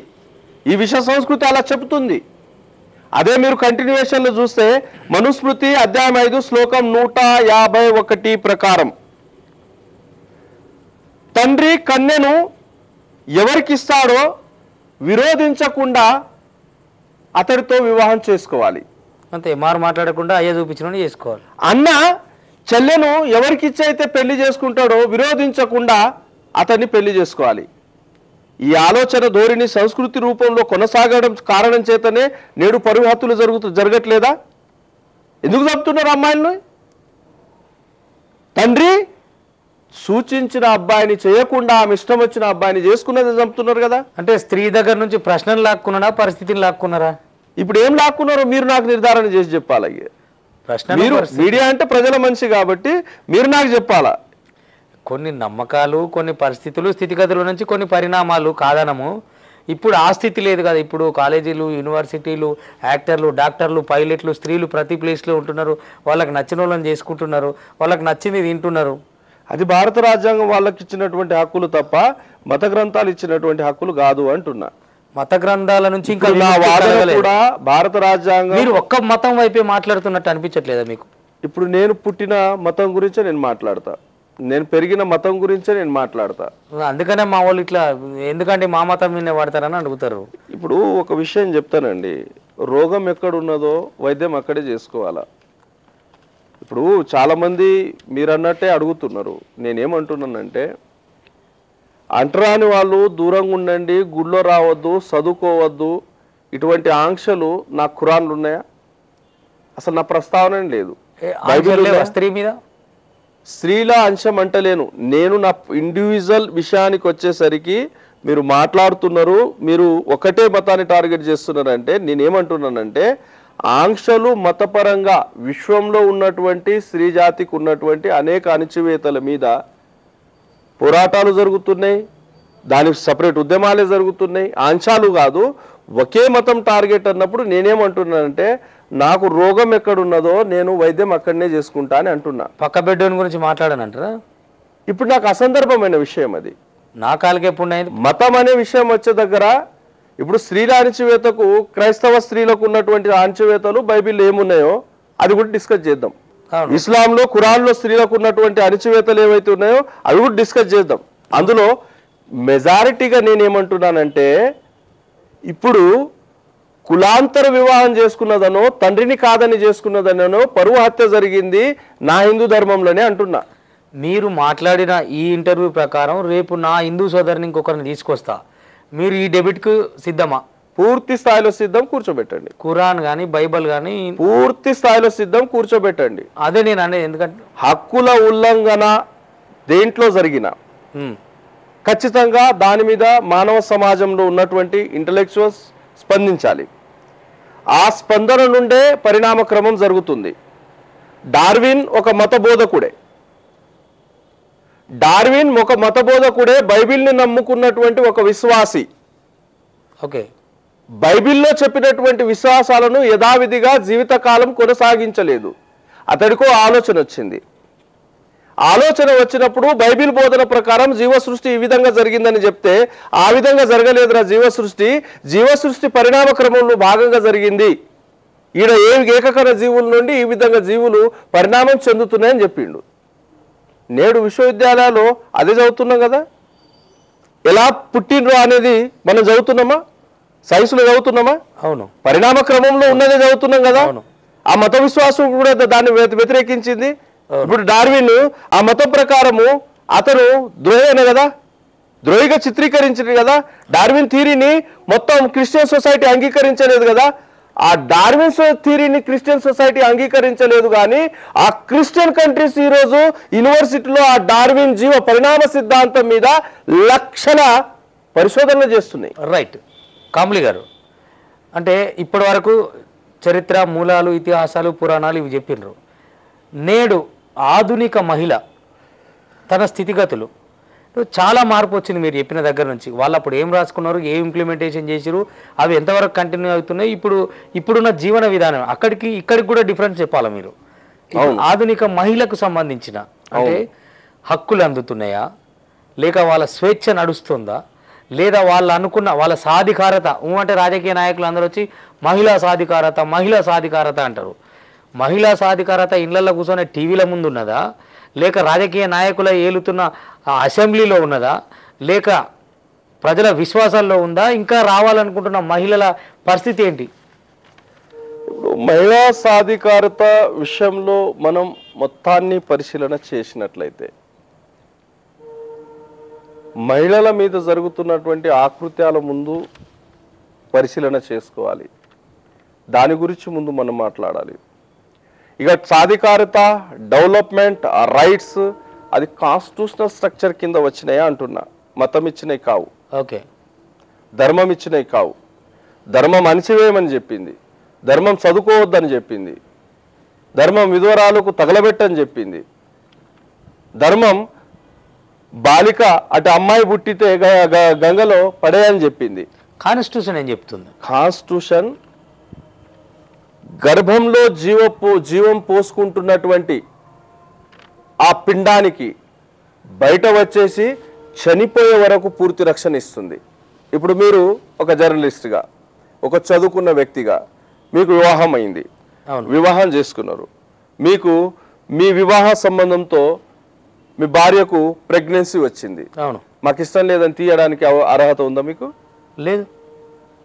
ఈ విష సంస్కృతి అలా చెబుతుంది. అదే మీరు కంటిన్యూషన్లో చూస్తే మనుస్మృతి అధ్యాయం ఐదు శ్లోకం నూట యాభై ఒకటి ప్రకారం తండ్రి కన్నెను ఎవరికిస్తాడో విరోధించకుండా అతడితో వివాహం చేసుకోవాలి. అంతే, మారు మాట్లాడకుండా అయ్యే చూపించిన చేసుకోవాలి. అన్న చెల్లెను ఎవరికిచ్చి అయితే పెళ్లి చేసుకుంటాడో విరోధించకుండా అతన్ని పెళ్లి చేసుకోవాలి. ఈ ఆలోచన ధోరణి సంస్కృతి రూపంలో కొనసాగడం కారణం చేతనే నేడు పరువు హత్యలు జరుగుతూ జరగట్లేదా? ఎందుకు చంపుతున్నారు అమ్మాయిలను? తండ్రి సూచించిన అబ్బాయిని చేయకుండా ఆమె ఇష్టం వచ్చిన అబ్బాయిని చేసుకున్నది జంపుతున్నారు కదా అంటే స్త్రీ దగ్గర నుంచి ప్రశ్నలు లాక్కున్నారా పరిస్థితిని లాక్కున్నారా ఇప్పుడు ఏం లాక్కున్నారో మీరు నాకు నిర్ధారణ చేసి చెప్పాలి ప్రశ్న మీరు మీడియా అంటే ప్రజల మనిషి కాబట్టి మీరు నాకు చెప్పాలి కొన్ని నమ్మకాలు కొన్ని పరిస్థితులు స్థితిగతుల నుంచి కొన్ని పరిణామాలు కాదనము ఇప్పుడు ఆ స్థితి లేదు కదా ఇప్పుడు కాలేజీలు యూనివర్సిటీలు యాక్టర్లు డాక్టర్లు పైలట్లు స్త్రీలు ప్రతి ప్లేస్లో ఉంటున్నారు వాళ్ళకి నచ్చిన వాళ్ళని చేసుకుంటున్నారు వాళ్ళకి నచ్చింది తింటున్నారు అది భారత రాజ్యాంగం వాళ్ళకి ఇచ్చినటువంటి హక్కులు తప్ప మత గ్రంథాలు ఇచ్చినటువంటి హక్కులు కాదు అంటున్నా మత గ్రంథాల నుంచి ఇంకా నా వాదన కూడా భారత రాజ్యాంగం మీరు ఒక్క మతం వైపే మాట్లాడుతున్నట్టు అనిపించట్లేదా మీకు ఇప్పుడు నేను పుట్టిన మతం గురించి నేను మాట్లాడతా నేను పెరిగిన మతం గురించి నేను మాట్లాడతా అందుకనే మా వాళ్ళు ఇట్లా ఎందుకంటే మా మతం మీనే వాడతారని అడుగుతారు ఇప్పుడు ఒక విషయం చెప్తానండి రోగం ఎక్కడ ఉన్నదో వైద్యం అక్కడే చేసుకోవాలా ఇప్పుడు చాలామంది మీరు అన్నట్టే అడుగుతున్నారు నేనేమంటున్నానంటే అంటరాని వాళ్ళు దూరంగా ఉండండి గుళ్ళో రావద్దు చదువుకోవద్దు ఇటువంటి ఆంక్షలు నా ఖురాన్లో ఉన్నాయా అసలు నా ప్రస్తావన లేదు స్త్రీ మీద స్త్రీల అంశం అంటలేను నేను నా ఇండివిజువల్ విషయానికి వచ్చేసరికి మీరు మాట్లాడుతున్నారు మీరు ఒకటే మతాన్ని టార్గెట్ చేస్తున్నారంటే నేనేమంటున్నానంటే ఆంక్షలు మతపరంగా విశ్వంలో ఉన్నటువంటి స్త్రీ జాతికి ఉన్నటువంటి అనేక అణచివేతల మీద పోరాటాలు జరుగుతున్నాయి దానికి సపరేట్ ఉద్యమాలే జరుగుతున్నాయి ఆంక్షలు కాదు ఒకే మతం టార్గెట్ అన్నప్పుడు నేనేమంటున్నానంటే నాకు రోగం ఎక్కడున్నదో నేను వైద్యం అక్కడనే చేసుకుంటా అని అంటున్నా పక్క బెడ్డోని గురించి మాట్లాడనంటారా ఇప్పుడు నాకు అసందర్భమైన విషయం అది నా కాలికే పుణ్యం మతం అనే విషయం వచ్చే దగ్గర ఇప్పుడు స్త్రీల అణచివేతకు క్రైస్తవ స్త్రీలకు ఉన్నటువంటి అణచివేతలు బైబిల్లో ఏమున్నాయో అది కూడా డిస్కస్ చేద్దాం ఇస్లాంలో ఖురాన్లో స్త్రీలకు ఉన్నటువంటి అణచివేతలు ఏవైతే ఉన్నాయో అవి కూడా డిస్కస్ చేద్దాం అందులో మెజారిటీగా నేనేమంటున్నానంటే ఇప్పుడు కులాంతర వివాహం చేసుకున్నదనో తండ్రిని కాదని చేసుకున్నదనో పరువు హత్య జరిగింది నా హిందూ ధర్మంలోనే అంటున్నా మీరు మాట్లాడిన ఈ ఇంటర్వ్యూ ప్రకారం రేపు నా హిందూ సోదరుని ఇంకొకరిని తీసుకొస్తా మీరు ఈ డెబిట్కు సిద్ధమా పూర్తి స్థాయిలో సిద్ధం కూర్చోబెట్టండి ఖురాన్ కానీ బైబిల్ కానీ పూర్తి స్థాయిలో సిద్ధం కూర్చోబెట్టండి అదే నేను అనేది ఎందుకంటే హక్కుల ఉల్లంఘన దేంట్లో జరిగిన ఖచ్చితంగా దాని మీద మానవ సమాజంలో ఉన్నటువంటి ఇంటలెక్చువల్స్ స్పందించాలి ఆ స్పందన నుండే పరిణామ క్రమం జరుగుతుంది డార్విన్ ఒక మత బోధకుడే డార్విన్ ఒక మతబోధకుడే బైబిల్ని నమ్ముకున్నటువంటి ఒక విశ్వాసి ఓకే బైబిల్లో చెప్పినటువంటి విశ్వాసాలను యథావిధిగా జీవితకాలం కొనసాగించలేదు అతడికో ఆలోచన వచ్చింది ఆలోచన వచ్చినప్పుడు బైబిల్ బోధన ప్రకారం జీవ సృష్టి ఈ విధంగా జరిగిందని చెప్తే ఆ విధంగా జరగలేదురా జీవ సృష్టి జీవ సృష్టి పరిణామ క్రమంలో భాగంగా జరిగింది ఈడ ఏ ఏకకర జీవుల నుండి ఈ విధంగా జీవులు పరిణామం చెందుతున్నాయని చెప్పిండు నేడు విశ్వవిద్యాలయాల్లో అదే చదువుతున్నాం కదా ఎలా పుట్టినరో అనేది మనం చదువుతున్నామా సైన్స్లో చదువుతున్నామా అవును పరిణామ క్రమంలో ఉన్నదే చదువుతున్నాం కదా ఆ మత విశ్వాసం కూడా దాన్ని వ్యతిరేకించింది ఇప్పుడు డార్విన్ ఆ మతం ప్రకారము అతను ద్రోహేనే కదా ద్రోహిగా చిత్రీకరించింది కదా డార్విన్ థీరీని మొత్తం క్రిస్టియన్ సొసైటీ అంగీకరించలేదు కదా ఆ డార్విన్ థియరీని క్రిస్టియన్ సొసైటీ అంగీకరించలేదు కానీ ఆ క్రిస్టియన్ కంట్రీస్ ఈరోజు యూనివర్సిటీలో ఆ డార్విన్ జీవ పరిణామ సిద్ధాంతం మీద లక్షల పరిశోధనలు చేస్తున్నాయి రైట్ కాంబ్లీ గారు అంటే ఇప్పటి వరకు చరిత్ర మూలాలు ఇతిహాసాలు పురాణాలు ఇవి చెప్పినారు నేడు ఆధునిక మహిళ తన స్థితిగతులు చాలా మార్పు వచ్చింది మీరు చెప్పిన దగ్గర నుంచి వాళ్ళు అప్పుడు ఏం రాసుకున్నారు ఏం ఇంప్లిమెంటేషన్ చేశారు అవి ఎంతవరకు కంటిన్యూ అవుతున్నాయి ఇప్పుడు ఇప్పుడున్న జీవన విధానం అక్కడికి ఇక్కడికి కూడా డిఫరెన్స్ చెప్పాలి మీరు ఆధునిక మహిళకు సంబంధించిన అంటే హక్కులు అందుతున్నాయా లేక వాళ్ళ స్వేచ్ఛ నడుస్తుందా లేదా వాళ్ళు అనుకున్న వాళ్ళ సాధికారత అంటే రాజకీయ నాయకులు అందరూ వచ్చి మహిళా సాధికారత మహిళా సాధికారత అంటారు మహిళా సాధికారత ఇళ్లలో కూర్చొని టీవీల ముందు ఉన్నదా లేక రాజకీయ నాయకుల ఏలుతున్న అసెంబ్లీలో ఉన్నదా లేక ప్రజల విశ్వాసాల్లో ఉందా ఇంకా రావాలనుకుంటున్న మహిళల పరిస్థితి ఏంటి ఇప్పుడు మహిళా సాధికారత విషయంలో మనం మొత్తాన్ని పరిశీలన చేసినట్లయితే మహిళల మీద జరుగుతున్నటువంటి ఆకృత్యాల ముందు పరిశీలన చేసుకోవాలి దాని గురించి ముందు మనం మాట్లాడాలి ఇక సాధికారత డెవలప్మెంట్ రైట్స్ అది కాన్స్టిట్యూషనల్ స్ట్రక్చర్ కింద వచ్చనేయ అంటున్నా. మతం ఇచ్చినే కావు, ఓకే, ధర్మం ఇచ్చినే కావు. ధర్మం అణచివేయమని చెప్పింది, ధర్మం చదువుకోవద్దని చెప్పింది, ధర్మం విధవరాలకు తగలబెట్టని చెప్పింది, ధర్మం బాలిక అటు అమ్మాయి పుట్టితే గంగలో పడేయని చెప్పింది. కాన్స్టిట్యూషన్ ఏం చెప్తుంది? కాన్స్టిట్యూషన్ గర్భంలో జీవపు జీవం పోసుకుంటున్నటువంటి ఆ పిండానికి బయట వచ్చేసి చనిపోయే వరకు పూర్తి రక్షణ ఇస్తుంది. ఇప్పుడు మీరు ఒక జర్నలిస్ట్గా, ఒక చదువుకున్న వ్యక్తిగా, మీకు వివాహం అయింది, వివాహం చేసుకున్నారు, మీకు మీ వివాహ సంబంధంతో మీ భార్యకు ప్రెగ్నెన్సీ వచ్చింది. అవును, మాకు ఇష్టం లేదని తీయడానికి అర్హత ఉందా మీకు? లేదు.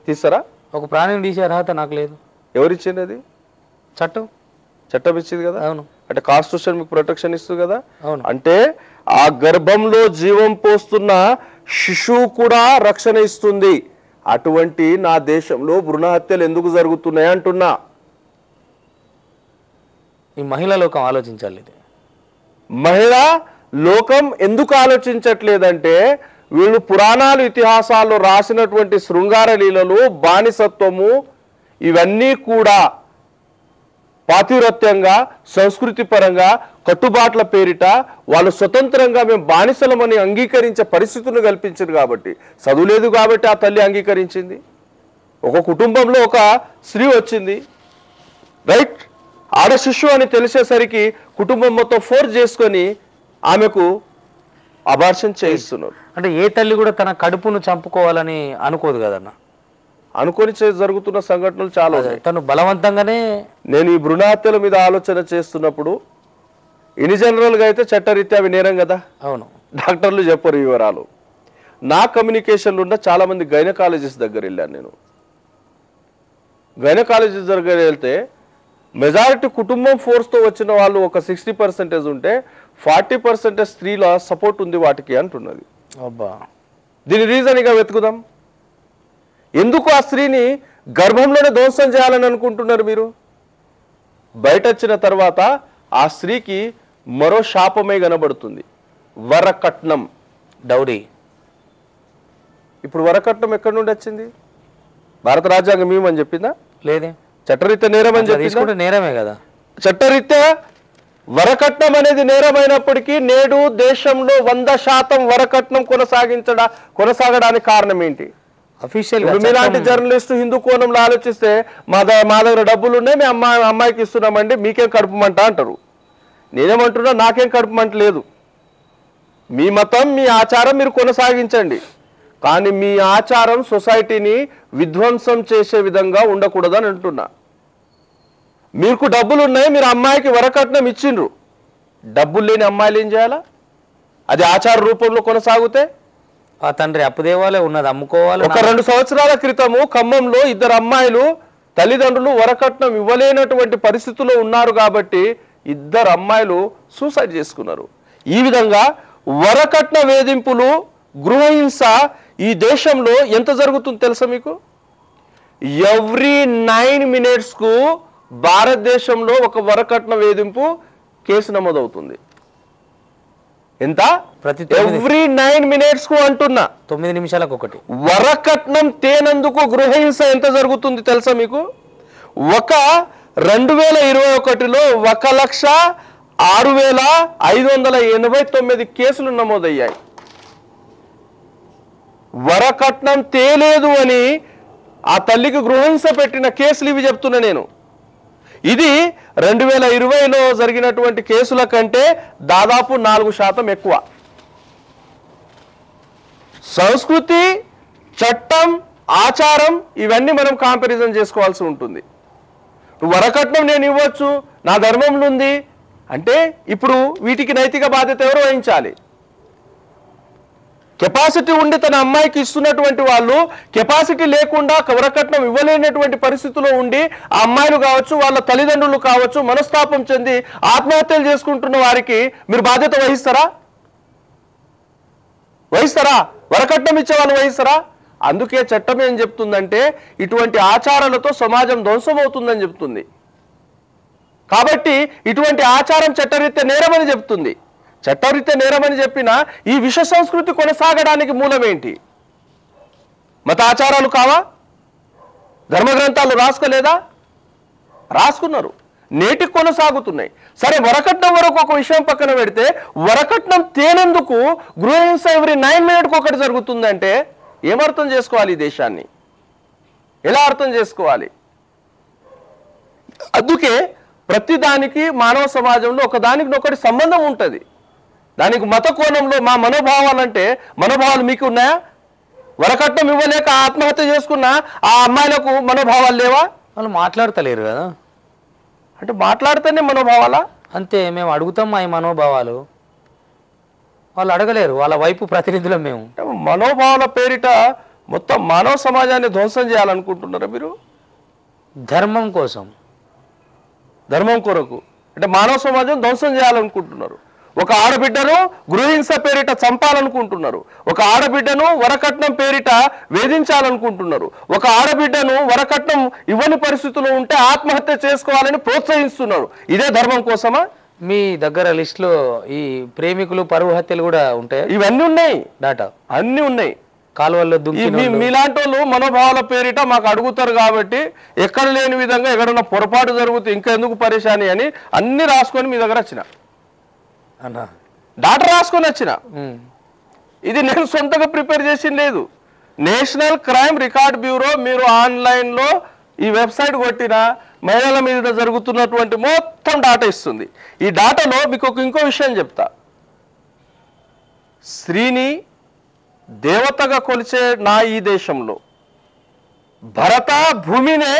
తీస్తారా? ఒక ప్రాణిని తీసే అర్హత నాకు లేదు. ఎవరిచ్చింది? అది చట్టం, చట్టం ఇచ్చింది కదా. అవును, అంటే కాన్స్టిట్యూషన్ మీకు ప్రొటెక్షన్ ఇస్తుంది కదా. అవును, అంటే ఆ గర్భంలో జీవం పోస్తున్న శిశువు కూడా రక్షణ ఇస్తుంది. అటువంటి నా దేశంలో భ్రూణ హత్యలు ఎందుకు జరుగుతున్నాయి అంటున్నా. ఈ మహిళా లోకం ఆలోచించాలి. మహిళా లోకం ఎందుకు ఆలోచించట్లేదంటే వీళ్ళు పురాణాలు ఇతిహాసాల్లో రాసినటువంటి శృంగార లీలలు, బానిసత్వము, ఇవన్నీ కూడా పాతివ్రత్యంగా సంస్కృతి పరంగా కట్టుబాట్ల పేరిట వాళ్ళు స్వతంత్రంగా మేము బానిసలమని అంగీకరించే పరిస్థితులను కల్పించారు. కాబట్టి చదువులేదు కాబట్టి ఆ తల్లి అంగీకరించింది. ఒక కుటుంబంలో ఒక స్త్రీ వచ్చింది, రైట్, ఆడ శిశువు అని తెలిసేసరికి కుటుంబం మొత్తం ఫోర్స్ చేసుకొని ఆమెకు అబార్షన్ చేయిస్తున్నారు. అంటే ఏ తల్లి కూడా తన కడుపును చంపుకోవాలని అనుకోదు కదన్న. అనుకోని జరుగుతున్న సంఘటనలు చాలా ఉన్నాయి. తను బలవంతంగానే. నేను ఈ భ్రూణ హత్యల మీద ఆలోచన చేస్తున్నప్పుడు ఇన్ జనరల్గా అయితే చట్టరీత్యా అవి నేరం కదా. అవును, డాక్టర్లు చెప్పరు వివరాలు. నా కమ్యూనికేషన్లు ఉన్న చాలామంది గైనకాలజిస్ట్ దగ్గర వెళ్ళాను. నేను గైనకాలజిస్ట్ దగ్గర వెళ్తే మెజారిటీ కుటుంబం ఫోర్స్తో వచ్చిన వాళ్ళు ఒక సిక్స్టీ పర్సెంటేజ్ ఉంటే ఫార్టీ పర్సెంటేజ్ స్త్రీల సపోర్ట్ ఉంది వాటికి అంటున్నది. అబ్బా, దీని రీజన్ ఇక వెతుకుదాం. ఎందుకు ఆ స్త్రీని గర్భంలోనే ధ్వంసం చేయాలని అనుకుంటున్నారు మీరు? బయట వచ్చిన తర్వాత ఆ స్త్రీకి మరో శాపమే కనబడుతుంది, వరకట్నం, డౌరీ. ఇప్పుడు వరకట్నం ఎక్కడి నుండి వచ్చింది? భారత రాజ్యాంగం ఏమని చెప్పిందా? లేదే. చట్టరీత్యా నేరం అని చెప్పింది, నేరమే కదా. చట్టరీత్యా వరకట్నం అనేది నేరమైనప్పటికీ నేడు దేశంలో వంద శాతం వరకట్నం కొనసాగించడా కొనసాగడానికి కారణం ఏంటి? మీలాంటి జర్నలిస్టు హిందూ కోణంలో ఆలోచిస్తే మా దగ్గర డబ్బులు ఉన్నాయి, మేము అమ్మా అమ్మాయికి ఇస్తున్నామండి, మీకేం కడుపుమంట అంటారు. నేనేమంటున్నా, నాకేం కడుపుమంట లేదు. మీ మతం, మీ ఆచారం మీరు కొనసాగించండి, కానీ మీ ఆచారం సొసైటీని విధ్వంసం చేసే విధంగా ఉండకూడదని అంటున్నా. మీకు డబ్బులు ఉన్నాయి, మీరు అమ్మాయికి వరకట్నం ఇచ్చిండ్రు, డబ్బులు లేని అమ్మాయిలు ఏం చేయాలా? అది ఆచార రూపంలో కొనసాగితే ఆ తండ్రి అప్పుదేవాలే ఉన్నది అమ్ముకోవాలి. ఒక రెండు సంవత్సరాల క్రితము ఖమ్మంలో ఇద్దరు అమ్మాయిలు తల్లిదండ్రులు వరకట్నం ఇవ్వలేనటువంటి పరిస్థితుల్లో ఉన్నారు కాబట్టి ఇద్దరు అమ్మాయిలు సూసైడ్ చేసుకున్నారు. ఈ విధంగా వరకట్న వేధింపులు, గృహహింస ఈ దేశంలో ఎంత జరుగుతుందో తెలుసా మీకు? ఎవ్రీ నైన్ మినిట్స్కు భారతదేశంలో ఒక వరకట్న వేధింపు కేసు నమోదవుతుంది. ఎంత? ప్రతి ఎవ్రీ నైన్ మినిట్స్ కు అంటున్నా, తొమ్మిది నిమిషాలకు ఒకటి. వరకట్నం తేనందుకు గృహహింస ఎంత జరుగుతుంది తెలుసా మీకు? ఒక రెండు వేల ఇరవై ఒకటిలో ఒక లక్ష ఆరు వేల ఐదు వందల ఎనభై తొమ్మిది కేసులు నమోదయ్యాయి. వరకట్నం తేలేదు అని ఆ తల్లికి గృహహింస పెట్టిన కేసులు ఇవి చెప్తున్నా నేను. ఇది రెండు వేల ఇరవైలో జరిగినటువంటి కేసుల కంటే దాదాపు నాలుగు శాతం ఎక్కువ. సంస్కృతి, చట్టం, ఆచారం ఇవన్నీ మనం కాంపారిజన్ చేసుకోవాల్సి ఉంటుంది. వరకట్నం నేను ఇవ్వచ్చు, నా ధర్మంలో ఉంది అంటే ఇప్పుడు వీటికి నైతిక బాధ్యత ఎవరు వహించాలి? కెపాసిటీ ఉండి తన అమ్మాయికి ఇస్తున్నటువంటి వాళ్ళు కెపాసిటీ లేకుండా వరకట్నం ఇవ్వలేనటువంటి పరిస్థితిలో ఉండి ఆ అమ్మాయిలు కావచ్చు, వాళ్ళ తల్లిదండ్రులు కావచ్చు, మనస్తాపం చెంది ఆత్మహత్యలు చేసుకుంటున్న వారికి మీరు బాధ్యత వహిస్తారా? వహిస్తారా? వరకట్నం ఇచ్చే వాళ్ళు వహిస్తారా? అందుకే చట్టం ఏం చెప్తుందంటే ఇటువంటి ఆచారాలతో సమాజం ధ్వంసం అవుతుందని చెప్తుంది. కాబట్టి ఇటువంటి ఆచారం చట్టరీత్యా నేరమని చెప్తుంది. చట్టరీత్యా నేరమని చెప్పినా ఈ విష సంస్కృతి కొనసాగడానికి మూలమేంటి? మత ఆచారాలు కావా? ధర్మ గ్రంథాలు రాసుకోలేదా? రాసుకున్నారు, నేటికి కొనసాగుతున్నాయి. సరే, వరకట్నం వరకు ఒక విషయం పక్కన పెడితే వరకట్నం తేనందుకు గృహహింస ఎవరీ నైన్ మినిట్కి ఒకటి జరుగుతుందంటే ఏమర్థం చేసుకోవాలి? ఈ దేశాన్ని ఎలా అర్థం చేసుకోవాలి? అందుకే ప్రతిదానికి మానవ సమాజంలో ఒకదానికినొకటి సంబంధం ఉంటుంది. దానికి మత కోణంలో మా మనోభావాలంటే మనోభావాలు మీకు ఉన్నాయా? వరకట్నం ఇవ్వలేక ఆత్మహత్య చేసుకున్న ఆ అమ్మాయిలకు మనోభావాలు లేవా? వాళ్ళు మాట్లాడతలేరు కదా, అంటే మాట్లాడితేనే మనోభావాలా? అంతే, మేము అడుగుతాం మా ఈ మనోభావాలు, వాళ్ళు అడగలేరు, వాళ్ళ వైపు ప్రతినిధులం మేము. మనోభావాల పేరిట మొత్తం మానవ సమాజాన్ని ధ్వంసం చేయాలనుకుంటున్నారా మీరు? ధర్మం కోసం, ధర్మం కొరకు అంటే మానవ సమాజం ధ్వంసం చేయాలనుకుంటున్నారు. ఒక ఆడబిడ్డను గృహింస పేరిట చంపాలనుకుంటున్నారు. ఒక ఆడబిడ్డను వరకట్నం పేరిట వేధించాలనుకుంటున్నారు. ఒక ఆడబిడ్డను వరకట్నం ఇవ్వని పరిస్థితుల్లో ఉంటే ఆత్మహత్య చేసుకోవాలని ప్రోత్సహిస్తున్నారు. ఇదే ధర్మం కోసమా? మీ దగ్గర లిస్ట్ లో ఈ ప్రేమికులు, పరువు హత్యలు కూడా ఉంటాయి. ఇవన్నీ ఉన్నాయి, డాటా అన్ని ఉన్నాయి. కాలువల్లో మీలాంటి వాళ్ళు మనోభావాల పేరిట మాకు అడుగుతారు కాబట్టి ఎక్కడ లేని విధంగా ఎక్కడన్నా పొరపాటు జరుగుతూ ఇంకా ఎందుకు పరేషాని అని అన్ని రాసుకొని మీ దగ్గర వచ్చిన అన్నా డాటా రాసుకొని వచ్చిన. ఇది నేను సొంతగా ప్రిపేర్ చేసింది లేదు. నేషనల్ క్రైమ్ రికార్డ్ బ్యూరో, మీరు ఆన్లైన్లో ఈ వెబ్సైట్ కొట్టినా మహిళల మీద జరుగుతున్నటువంటి మొత్తం డాటా ఇస్తుంది. ఈ డాటాలో మీకు ఒక ఇంకో విషయం చెప్తా. స్త్రీని దేవతగా కొలిచే నా ఈ దేశంలో భరత భూమినే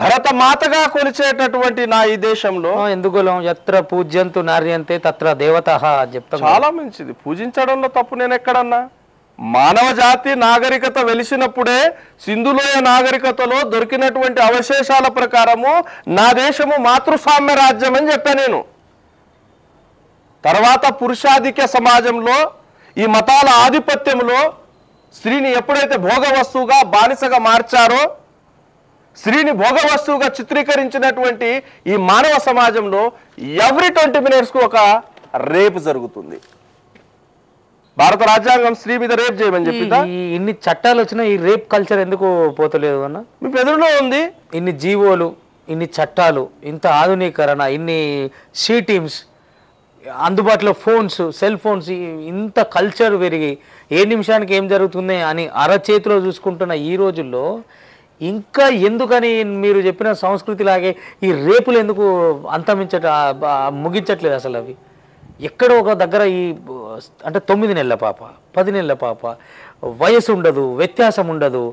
భరత మాతగా కొలిచేటటువంటి నా ఈ దేశంలో ఎందుకులం ఎత్ర పూజ్యంతు నార్యంతే తత్ర దేవత అని చెప్తాను. చాలా మంచిది, పూజించడంలో తప్పు నేను ఎక్కడన్నా. మానవ జాతి నాగరికత వెలిసినప్పుడే సింధులోయ నాగరికతలో దొరికినటువంటి అవశేషాల ప్రకారము నా దేశము మాతృస్వామ్య రాజ్యం అని చెప్పా నేను. తర్వాత పురుషాధిక్య సమాజంలో ఈ మతాల ఆధిపత్యంలో స్త్రీని ఎప్పుడైతే భోగ వస్తువుగా, బానిసగా మార్చారో, స్త్రీని భోగ వస్తువుగా చిత్రీకరించినటువంటి ఈ మానవ సమాజంలో ఎవ్రీ ట్వంటీ మినిట్స్కు ఒక రేప్ జరుగుతుంది. భారత రాజ్యాంగం స్త్రీ మీద రేప్ చేయమని చెప్పిందా? ఇన్ని చట్టాలు వచ్చినా ఈ రేప్ కల్చర్ ఎందుకు పోతలేదు అన్న? మీ పెదవులో ఉంది. ఇన్ని జీవోలు, ఇన్ని చట్టాలు, ఇంత ఆధునీకరణ, ఇన్ని సీ టీమ్స్ అందుబాటులో, ఫోన్స్, సెల్ ఫోన్స్, ఇంత కల్చర్ పెరిగి ఏ నిమిషానికి ఏం జరుగుతుంది అని అరచేతిలో చూసుకుంటున్న ఈ రోజుల్లో ఇంకా ఎందుకని మీరు చెప్పిన సంస్కృతి లాగే ఈ రేపులు ఎందుకు అంతమించట ముగించట్లేదు? అసలు అవి ఎక్కడో ఒక దగ్గర ఈ అంటే తొమ్మిది నెలల పాప, పది నెలల పాప, వయసు ఉండదు, వ్యత్యాసం ఉండదు,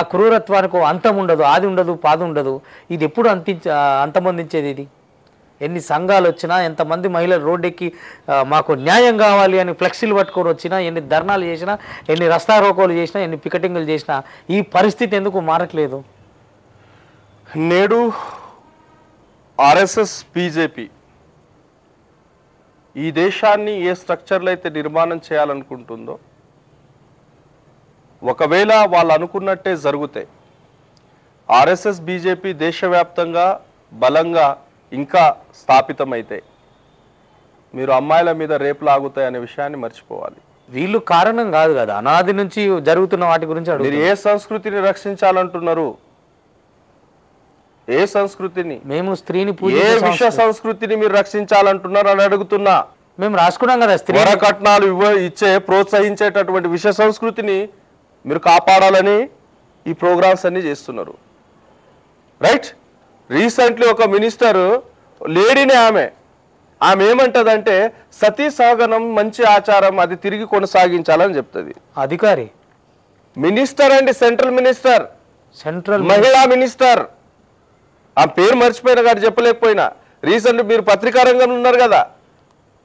ఆ క్రూరత్వానికి అంతం ఉండదు, ఆది ఉండదు, పాది ఉండదు. ఇది ఎప్పుడు అంతించ అంతమందించేది? ఇది ఎన్ని సంఘాలు వచ్చినా, ఎంతమంది మహిళలు రోడ్డెక్కి మాకు న్యాయం కావాలి అని ఫ్లెక్సీలు పట్టుకొని వచ్చినా, ఎన్ని ధర్నాలు చేసినా, ఎన్ని రస్తా రోకోలు చేసినా, ఎన్ని పికెటింగ్లు చేసినా ఈ పరిస్థితి ఎందుకు మారట్లేదు? నేడు ఆర్ఎస్ఎస్, బీజేపీ ఈ దేశాన్ని ఏ స్ట్రక్చర్లు అయితే నిర్మాణం చేయాలనుకుంటుందో, ఒకవేళ వాళ్ళు అనుకున్నట్టే జరుగుతాయి. ఆర్ఎస్ఎస్, బీజేపీ దేశవ్యాప్తంగా బలంగా ఇంకా స్థాపితమైతే మీరు అమ్మాయిల మీద రేపులు ఆగుతాయి అనే విషయాన్ని మర్చిపోవాలి. వీళ్ళు కారణం కాదు కదా, అనాది నుంచి జరుగుతున్న వాటి గురించి. మీరు ఏ సంస్కృతిని రక్షించాలంటున్నారు? ఏ సంస్కృతిని? మేము స్త్రీని పూజ, ఏ విష సంస్కృతిని మీరు రక్షించాలంటున్నారు అని అడుగుతున్నా. మేము రాసుకున్నాం కదా, స్త్రీ కట్నాలు ఇచ్చే ప్రోత్సహించేటటువంటి విష సంస్కృతిని మీరు కాపాడాలని ఈ ప్రోగ్రామ్స్ అన్ని చేస్తున్నారు, రైట్? రీసెంట్లీ ఒక మినిస్టరు, లేడీనే ఆమె, ఆమె ఏమంటదంటే సతీ సహగనం మంచి ఆచారం, అది తిరిగి కొనసాగించాలని చెప్తుంది. అధికారి మినిస్టర్ అండి, సెంట్రల్ మినిస్టర్, సెంట్రల్ మహిళా మినిస్టర్. ఆ పేరు మర్చిపోయినా కానీ చెప్పలేకపోయినా, రీసెంట్లీ మీరు పత్రికా రంగంలో ఉన్నారు కదా,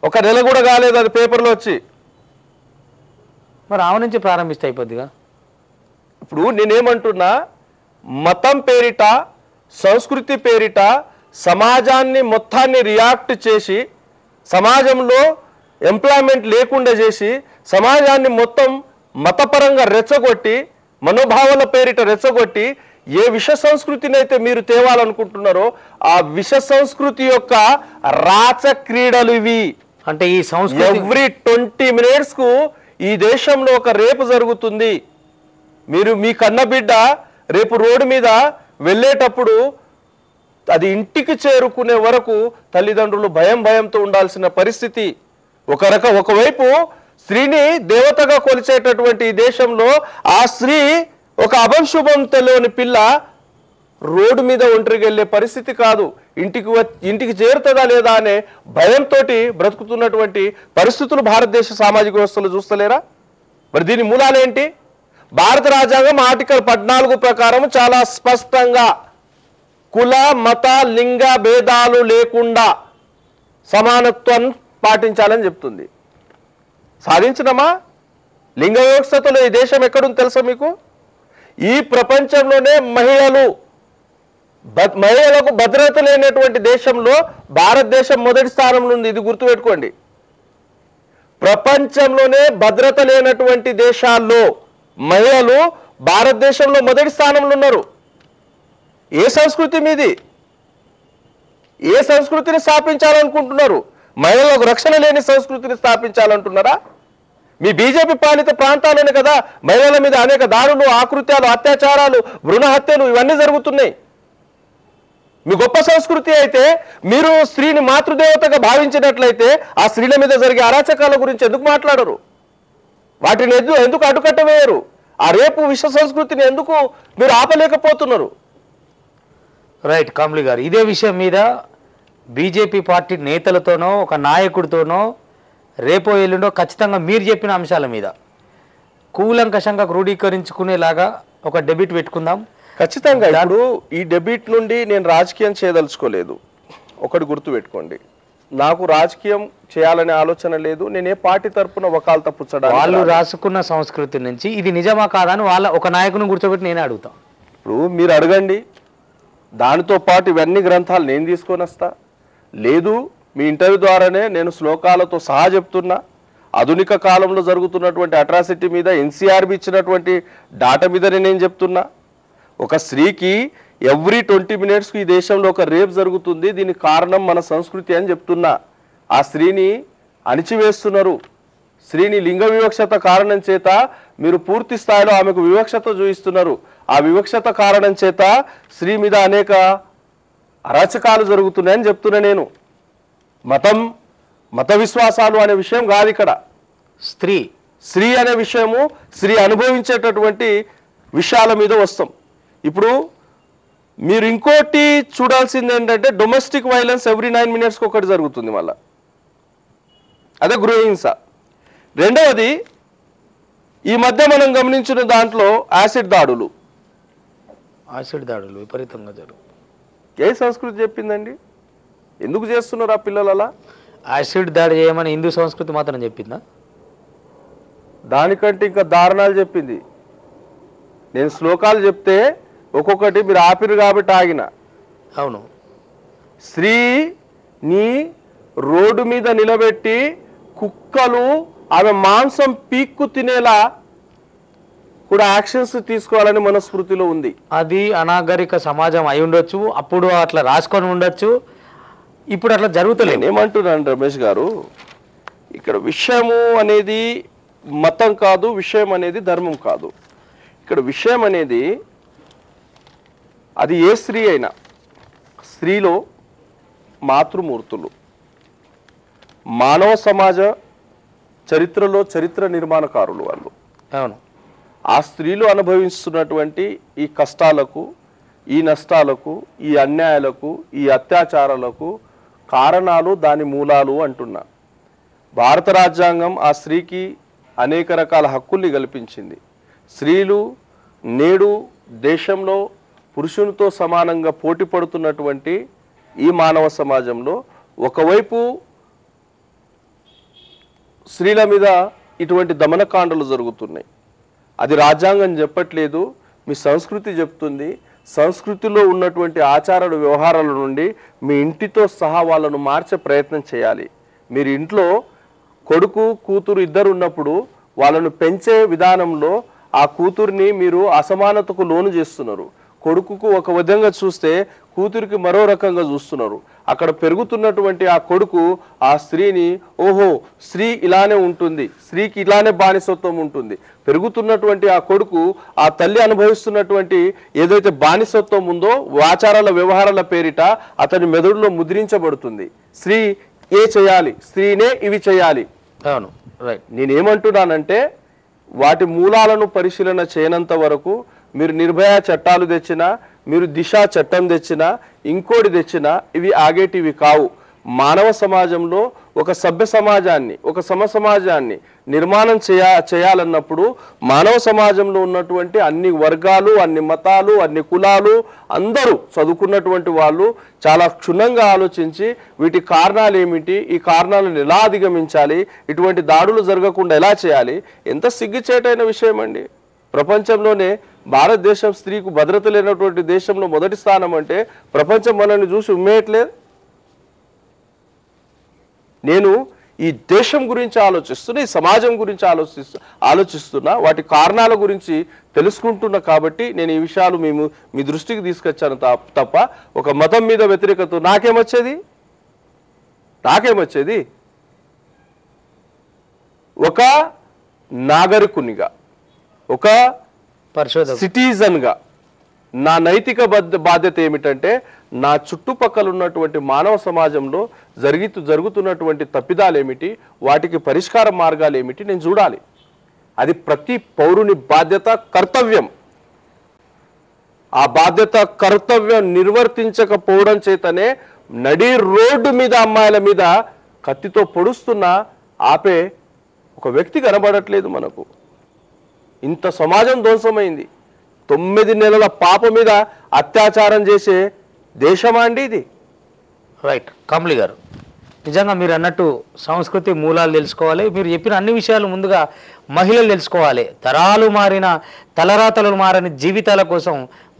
ఒక నెల కూడా కాలేదు అది పేపర్లో వచ్చి. మరి ఆమె నుంచి ప్రారంభిస్తే అయిపోద్దిగా. ఇప్పుడు నేనేమంటున్నా, మతం పేరిట, సంస్కృతి పేరిట సమాజాన్ని మొత్తాన్ని రియాక్ట్ చేసి, సమాజంలో ఎంప్లాయ్మెంట్ లేకుండా చేసి, సమాజాన్ని మొత్తం మతపరంగా రెచ్చగొట్టి, మనోభావాల పేరిట రెచ్చగొట్టి ఏ విష సంస్కృతిని అయితే మీరు తేవాలనుకుంటున్నారో ఆ విష సంస్కృతి యొక్క రాచక్రీడలు ఇవి. అంటే ఈ సంస్కృతి ఎవ్రీ ట్వంటీ మినిట్స్ కు ఈ దేశంలో ఒక రేపు జరుగుతుంది. మీరు మీ కన్న బిడ్డ రేపు రోడ్డు మీద వెళ్ళేటప్పుడు అది ఇంటికి చేరుకునే వరకు తల్లిదండ్రులు భయం భయంతో ఉండాల్సిన పరిస్థితి. ఒక రక ఒకవైపు స్త్రీని దేవతగా కొలిచేటటువంటి ఈ దేశంలో ఆ స్త్రీ ఒక అభంశుభం తెలియని పిల్ల రోడ్డు మీద ఒంటరికి వెళ్ళే పరిస్థితి కాదు. ఇంటికి ఇంటికి చేరుతుందా లేదా అనే భయంతో బ్రతుకుతున్నటువంటి పరిస్థితులు భారతదేశ సామాజిక వ్యవస్థలు చూస్తలేరా? మరి దీని మూలాలేంటి? భారత రాజ్యాంగం ఆర్టికల్ పద్నాలుగు ప్రకారం చాలా స్పష్టంగా కుల మత లింగ భేదాలు లేకుండా సమానత్వం పాటించాలని చెప్తుంది. సాధించడమా? లింగ వ్యవస్థతో ఈ దేశం ఎక్కడుంది తెలుసా మీకు? ఈ ప్రపంచంలోనే మహిళలు మహిళలకు భద్రత లేనటువంటి దేశంలో భారతదేశం మొదటి స్థానంలో ఉంది. ఇది గుర్తుపెట్టుకోండి. ప్రపంచంలోనే భద్రత లేనటువంటి దేశాల్లో మహిళలు భారతదేశంలో మొదటి స్థానంలో ఉన్నారు. ఏ సంస్కృతి మీది? ఏ సంస్కృతిని స్థాపించాలనుకుంటున్నారు? మహిళలకు రక్షణ లేని సంస్కృతిని స్థాపించాలంటున్నారా? మీ బీజేపీ పాలిత ప్రాంతాలనే కదా మహిళల మీద అనేక దాడులు, ఆకృత్యాలు, అత్యాచారాలు, భ్రూణ హత్యలు ఇవన్నీ జరుగుతున్నాయి. మీ గొప్ప సంస్కృతి అయితే మీరు స్త్రీని మాతృదేవతగా భావించినట్లయితే ఆ స్త్రీల మీద జరిగే అరాచకాల గురించి ఎందుకు మాట్లాడరు? వాటిని ఎందుకు అడ్డుకట్టవేయరు? ఆ రేపు విశ్వ సంస్కృతిని ఎందుకు మీరు ఆపలేకపోతున్నారు? రైట్ కాంబ్లీ గారు, ఇదే విషయం మీద బీజేపీ పార్టీ నేతలతోనో ఒక నాయకుడితోనో రేపో ఎల్లుండో ఖచ్చితంగా మీరు చెప్పిన అంశాల మీద కూలంకషంగా క్రోడీకరించుకునేలాగా ఒక డెబిట్ పెట్టుకుందాం. ఖచ్చితంగా ఇప్పుడు ఈ డెబిట్ నుండి నేను రాజకీయం చేయదలుచుకోలేదు. ఒకటి గుర్తుపెట్టుకోండి, నాకు రాజకీయం చేయాలనే ఆలోచన లేదు. నేను ఏ పార్టీ తరఫున వకాలు తప్పుచ్చడానికి వాళ్ళు రాసుకున్న సంస్కృతి నుంచి ఇది నిజమా కాదని వాళ్ళ ఒక నాయకుని గుర్తుపెట్టి నేనే అడుగుతాను. ఇప్పుడు మీరు అడగండి, దానితో పాటు ఇవన్నీ గ్రంథాలు నేను తీసుకొని వస్తా. లేదు, మీ ఇంటర్వ్యూ ద్వారానే నేను శ్లోకాలతో సహా చెప్తున్నా. ఆధునిక కాలంలో జరుగుతున్నటువంటి అట్రాసిటీ మీద ఎన్సీఆర్బీ ఇచ్చినటువంటి డాటా మీదనే నేను చెప్తున్నా. ఒక స్త్రీకి ఎవ్రీ ట్వంటీ మినిట్స్కి ఈ దేశంలో ఒక రేప్ జరుగుతుంది, దీనికి కారణం మన సంస్కృతి అని చెప్తున్నా. ఆ స్త్రీని అణిచివేస్తున్నారు. స్త్రీని లింగ వివక్షత కారణం చేత మీరు పూర్తి స్థాయిలో ఆమెకు వివక్షత చూపిస్తున్నారు. ఆ వివక్షత కారణం చేత స్త్రీ మీద అనేక అరాచకాలు జరుగుతున్నాయని చెప్తున్నా నేను. మతం, మత విశ్వాసాలు అనే విషయం కాదు ఇక్కడ. స్త్రీ స్త్రీ అనే విషయము స్త్రీ అనుభవించేటటువంటి విషయాల మీద వస్తాం. ఇప్పుడు మీరు ఇంకోటి చూడాల్సింది ఏంటంటే డొమెస్టిక్ వైలెన్స్ ఎవ్రీ నైన్ మినిట్స్కి ఒకటి జరుగుతుంది, మళ్ళీ అదే గృహహింస. రెండవది, ఈ మధ్య మనం గమనించిన దాంట్లో యాసిడ్ దాడులు యాసిడ్ దాడులు విపరీతంగా జరుగుతుంది. ఏ సంస్కృతి చెప్పిందండి? ఎందుకు చేస్తున్నారు ఆ పిల్లలు అలా? యాసిడ్ దాడి చేయమని హిందూ సంస్కృతి మాత్రం చెప్పిందా? దానికంటే ఇంకా దారుణాలు చెప్పింది. నేను శ్లోకాలు చెప్తే ఒక్కొక్కటి మీరు ఆపిరు కాబట్టి ఆగిన. అవును, స్త్రీని రోడ్డు మీద నిలబెట్టి కుక్కలు ఆమె మాంసం పీక్కు తినేలా కూడా యాక్షన్స్ తీసుకోవాలని మనస్మృతిలో ఉంది. అది అనాగరిక సమాజం అయి ఉండొచ్చు, అప్పుడు అట్లా రాసుకొని ఉండొచ్చు, ఇప్పుడు అట్లా జరుగుతలేదు. ఏమంటున్నాను రమేష్ గారు, ఇక్కడ విషయము అనేది మతం కాదు, విషయం అనేది ధర్మం కాదు. ఇక్కడ విషయం అనేది అది ఏ స్త్రీ అయినా, స్త్రీలో మాతృమూర్తులు, మానవ సమాజ చరిత్రలో చరిత్ర నిర్మాణకారులు వాళ్ళు. అవును, ఆ స్త్రీలు అనుభవిస్తున్నటువంటి ఈ కష్టాలకు, ఈ నష్టాలకు, ఈ అన్యాయాలకు, ఈ అత్యాచారాలకు కారణాలు, దాని మూలాలు అంటున్నా. భారత రాజ్యాంగం ఆ స్త్రీకి అనేక రకాల హక్కుల్ని కల్పించింది. స్త్రీలు నేడు దేశంలో పురుషునితో సమానంగా పోటీ పడుతున్నటువంటి ఈ మానవ సమాజంలో ఒకవైపు స్త్రీల మీద ఇటువంటి దమనకాండలు జరుగుతున్నాయి. అది రాజ్యాంగం చెప్పట్లేదు, మీ సంస్కృతి చెప్తుంది. సంస్కృతిలో ఉన్నటువంటి ఆచారాలు, వ్యవహారాల నుండి మీ ఇంటితో సహా వాళ్ళను మార్చే ప్రయత్నం చేయాలి. మీరు ఇంట్లో కొడుకు కూతురు ఇద్దరు ఉన్నప్పుడు వాళ్ళను పెంచే విధానంలో ఆ కూతుర్ని మీరు అసమానతకు లోను చేస్తున్నారు. కొడుకుకు ఒక విధంగా చూస్తే కూతురికి మరో రకంగా చూస్తున్నారు. అక్కడ పెరుగుతున్నటువంటి ఆ కొడుకు ఆ స్త్రీని ఓహో స్త్రీ ఇలానే ఉంటుంది, స్త్రీకి ఇలానే బానిసత్వం ఉంటుంది. పెరుగుతున్నటువంటి ఆ కొడుకు ఆ తల్లి అనుభవిస్తున్నటువంటి ఏదైతే బానిసత్వం ఉందో ఆచారాల వ్యవహారాల పేరిట అతని మెదడులో ముద్రించబడుతుంది. స్త్రీ ఏ చేయాలి, స్త్రీనే ఇవి చేయాలి. అవును, రైట్. నేనేమంటున్నానంటే వాటి మూలాలను పరిశీలన చేయనంత వరకు మీరు నిర్భయ చట్టాలు తెచ్చినా, మీరు దిశ చట్టం తెచ్చినా, ఇంకోటి తెచ్చినా ఇవి ఆగేటివి కావు. మానవ సమాజంలో ఒక సభ్య సమాజాన్ని, ఒక సమ సమాజాన్ని నిర్మాణం చేయా చేయాలన్నప్పుడు మానవ సమాజంలో ఉన్నటువంటి అన్ని వర్గాలు, అన్ని మతాలు, అన్ని కులాలు అందరూ చదువుకున్నటువంటి వాళ్ళు చాలా క్షుణ్ణంగా ఆలోచించి వీటి కారణాలు ఏమిటి, ఈ కారణాలను ఎలా అధిగమించాలి, ఇటువంటి దాడులు జరగకుండా ఎలా చేయాలి. ఎంత సిగ్గుచేటైన విషయం అండి. ప్రపంచంలోనే భారతదేశం స్త్రీకు భద్రత లేనటువంటి దేశంలో మొదటి స్థానం అంటే ప్రపంచం మనల్ని చూసి ఉమ్మేయట్లేదు. నేను ఈ దేశం గురించి ఆలోచిస్తున్నా, ఈ సమాజం గురించి ఆలోచిస్తు ఆలోచిస్తున్నా వాటి కారణాల గురించి తెలుసుకుంటున్నా. కాబట్టి నేను ఈ విషయాలు మేము మీ దృష్టికి తీసుకొచ్చాను తప్ప ఒక మతం మీద వ్యతిరేకత నాకేమొచ్చేది, నాకేమొచ్చేది ఒక నాగరికునిగా, ఒక సిటిజన్గా నా నైతిక బాధ్యత ఏమిటంటే నా చుట్టుపక్కల ఉన్నటువంటి మానవ సమాజంలో జరుగుతూ జరుగుతున్నటువంటి తప్పిదాలు ఏమిటి, వాటికి పరిష్కార మార్గాలు ఏమిటి నేను చూడాలి. అది ప్రతి పౌరుని బాధ్యత, కర్తవ్యం. ఆ బాధ్యత కర్తవ్యం నిర్వర్తించకపోవడం చేతనే నడి రోడ్డు మీద అమ్మాయిల మీద కత్తితో పొడుస్తున్న ఆపే ఒక వ్యక్తి కనబడట్లేదు మనకు. ఇంత సమాజం ధ్వంసమైంది. తొమ్మిది నెలల పాప మీద అత్యాచారం చేసే దేశమా అండి ఇది? రైట్. కంబ్లీ గారు, నిజంగా మీరు అన్నట్టు సంస్కృతి మూలాలు తెలుసుకోవాలి. మీరు చెప్పిన అన్ని విషయాలు ముందుగా మహిళలు తెలుసుకోవాలి. తరాలు మారిన తలరాతలు మారని జీవితాల కోసం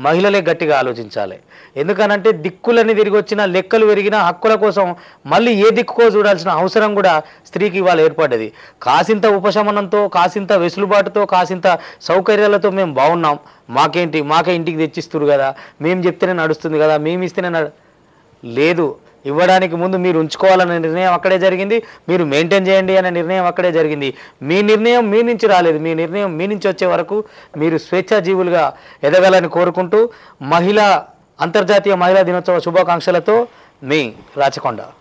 మహిళలే గట్టిగా ఆలోచించాలి. ఎందుకనంటే దిక్కులన్నీ తిరిగి వచ్చినా, లెక్కలు పెరిగినా హక్కుల కోసం మళ్ళీ ఏ దిక్కుకో చూడాల్సిన అవసరం కూడా స్త్రీకి ఇవాళ ఏర్పడ్డది. కాసింత ఉపశమనంతో, కాసింత వెసులుబాటుతో, కాసింత సౌకర్యాలతో మేము బాగున్నాం, మాకేంటి, మాకే ఇంటికి తెచ్చిస్తురు కదా, మేము చెప్తేనే నడుస్తుంది కదా, మేము ఇస్తేనే నడు లేదు. ఇవ్వడానికి ముందు మీరు ఉంచుకోవాలనే నిర్ణయం అక్కడే జరిగింది, మీరు మెయింటైన్ చేయండి అనే నిర్ణయం అక్కడే జరిగింది. మీ నిర్ణయం మీ నుంచి రాలేదు, మీ నిర్ణయం మీ నుంచి వచ్చే వరకు మీరు స్వేచ్ఛాజీవులుగా ఎదగాలని కోరుకుంటూ మహిళా అంతర్జాతీయ మహిళా దినోత్సవ శుభాకాంక్షలతో మీ రాచకొండ.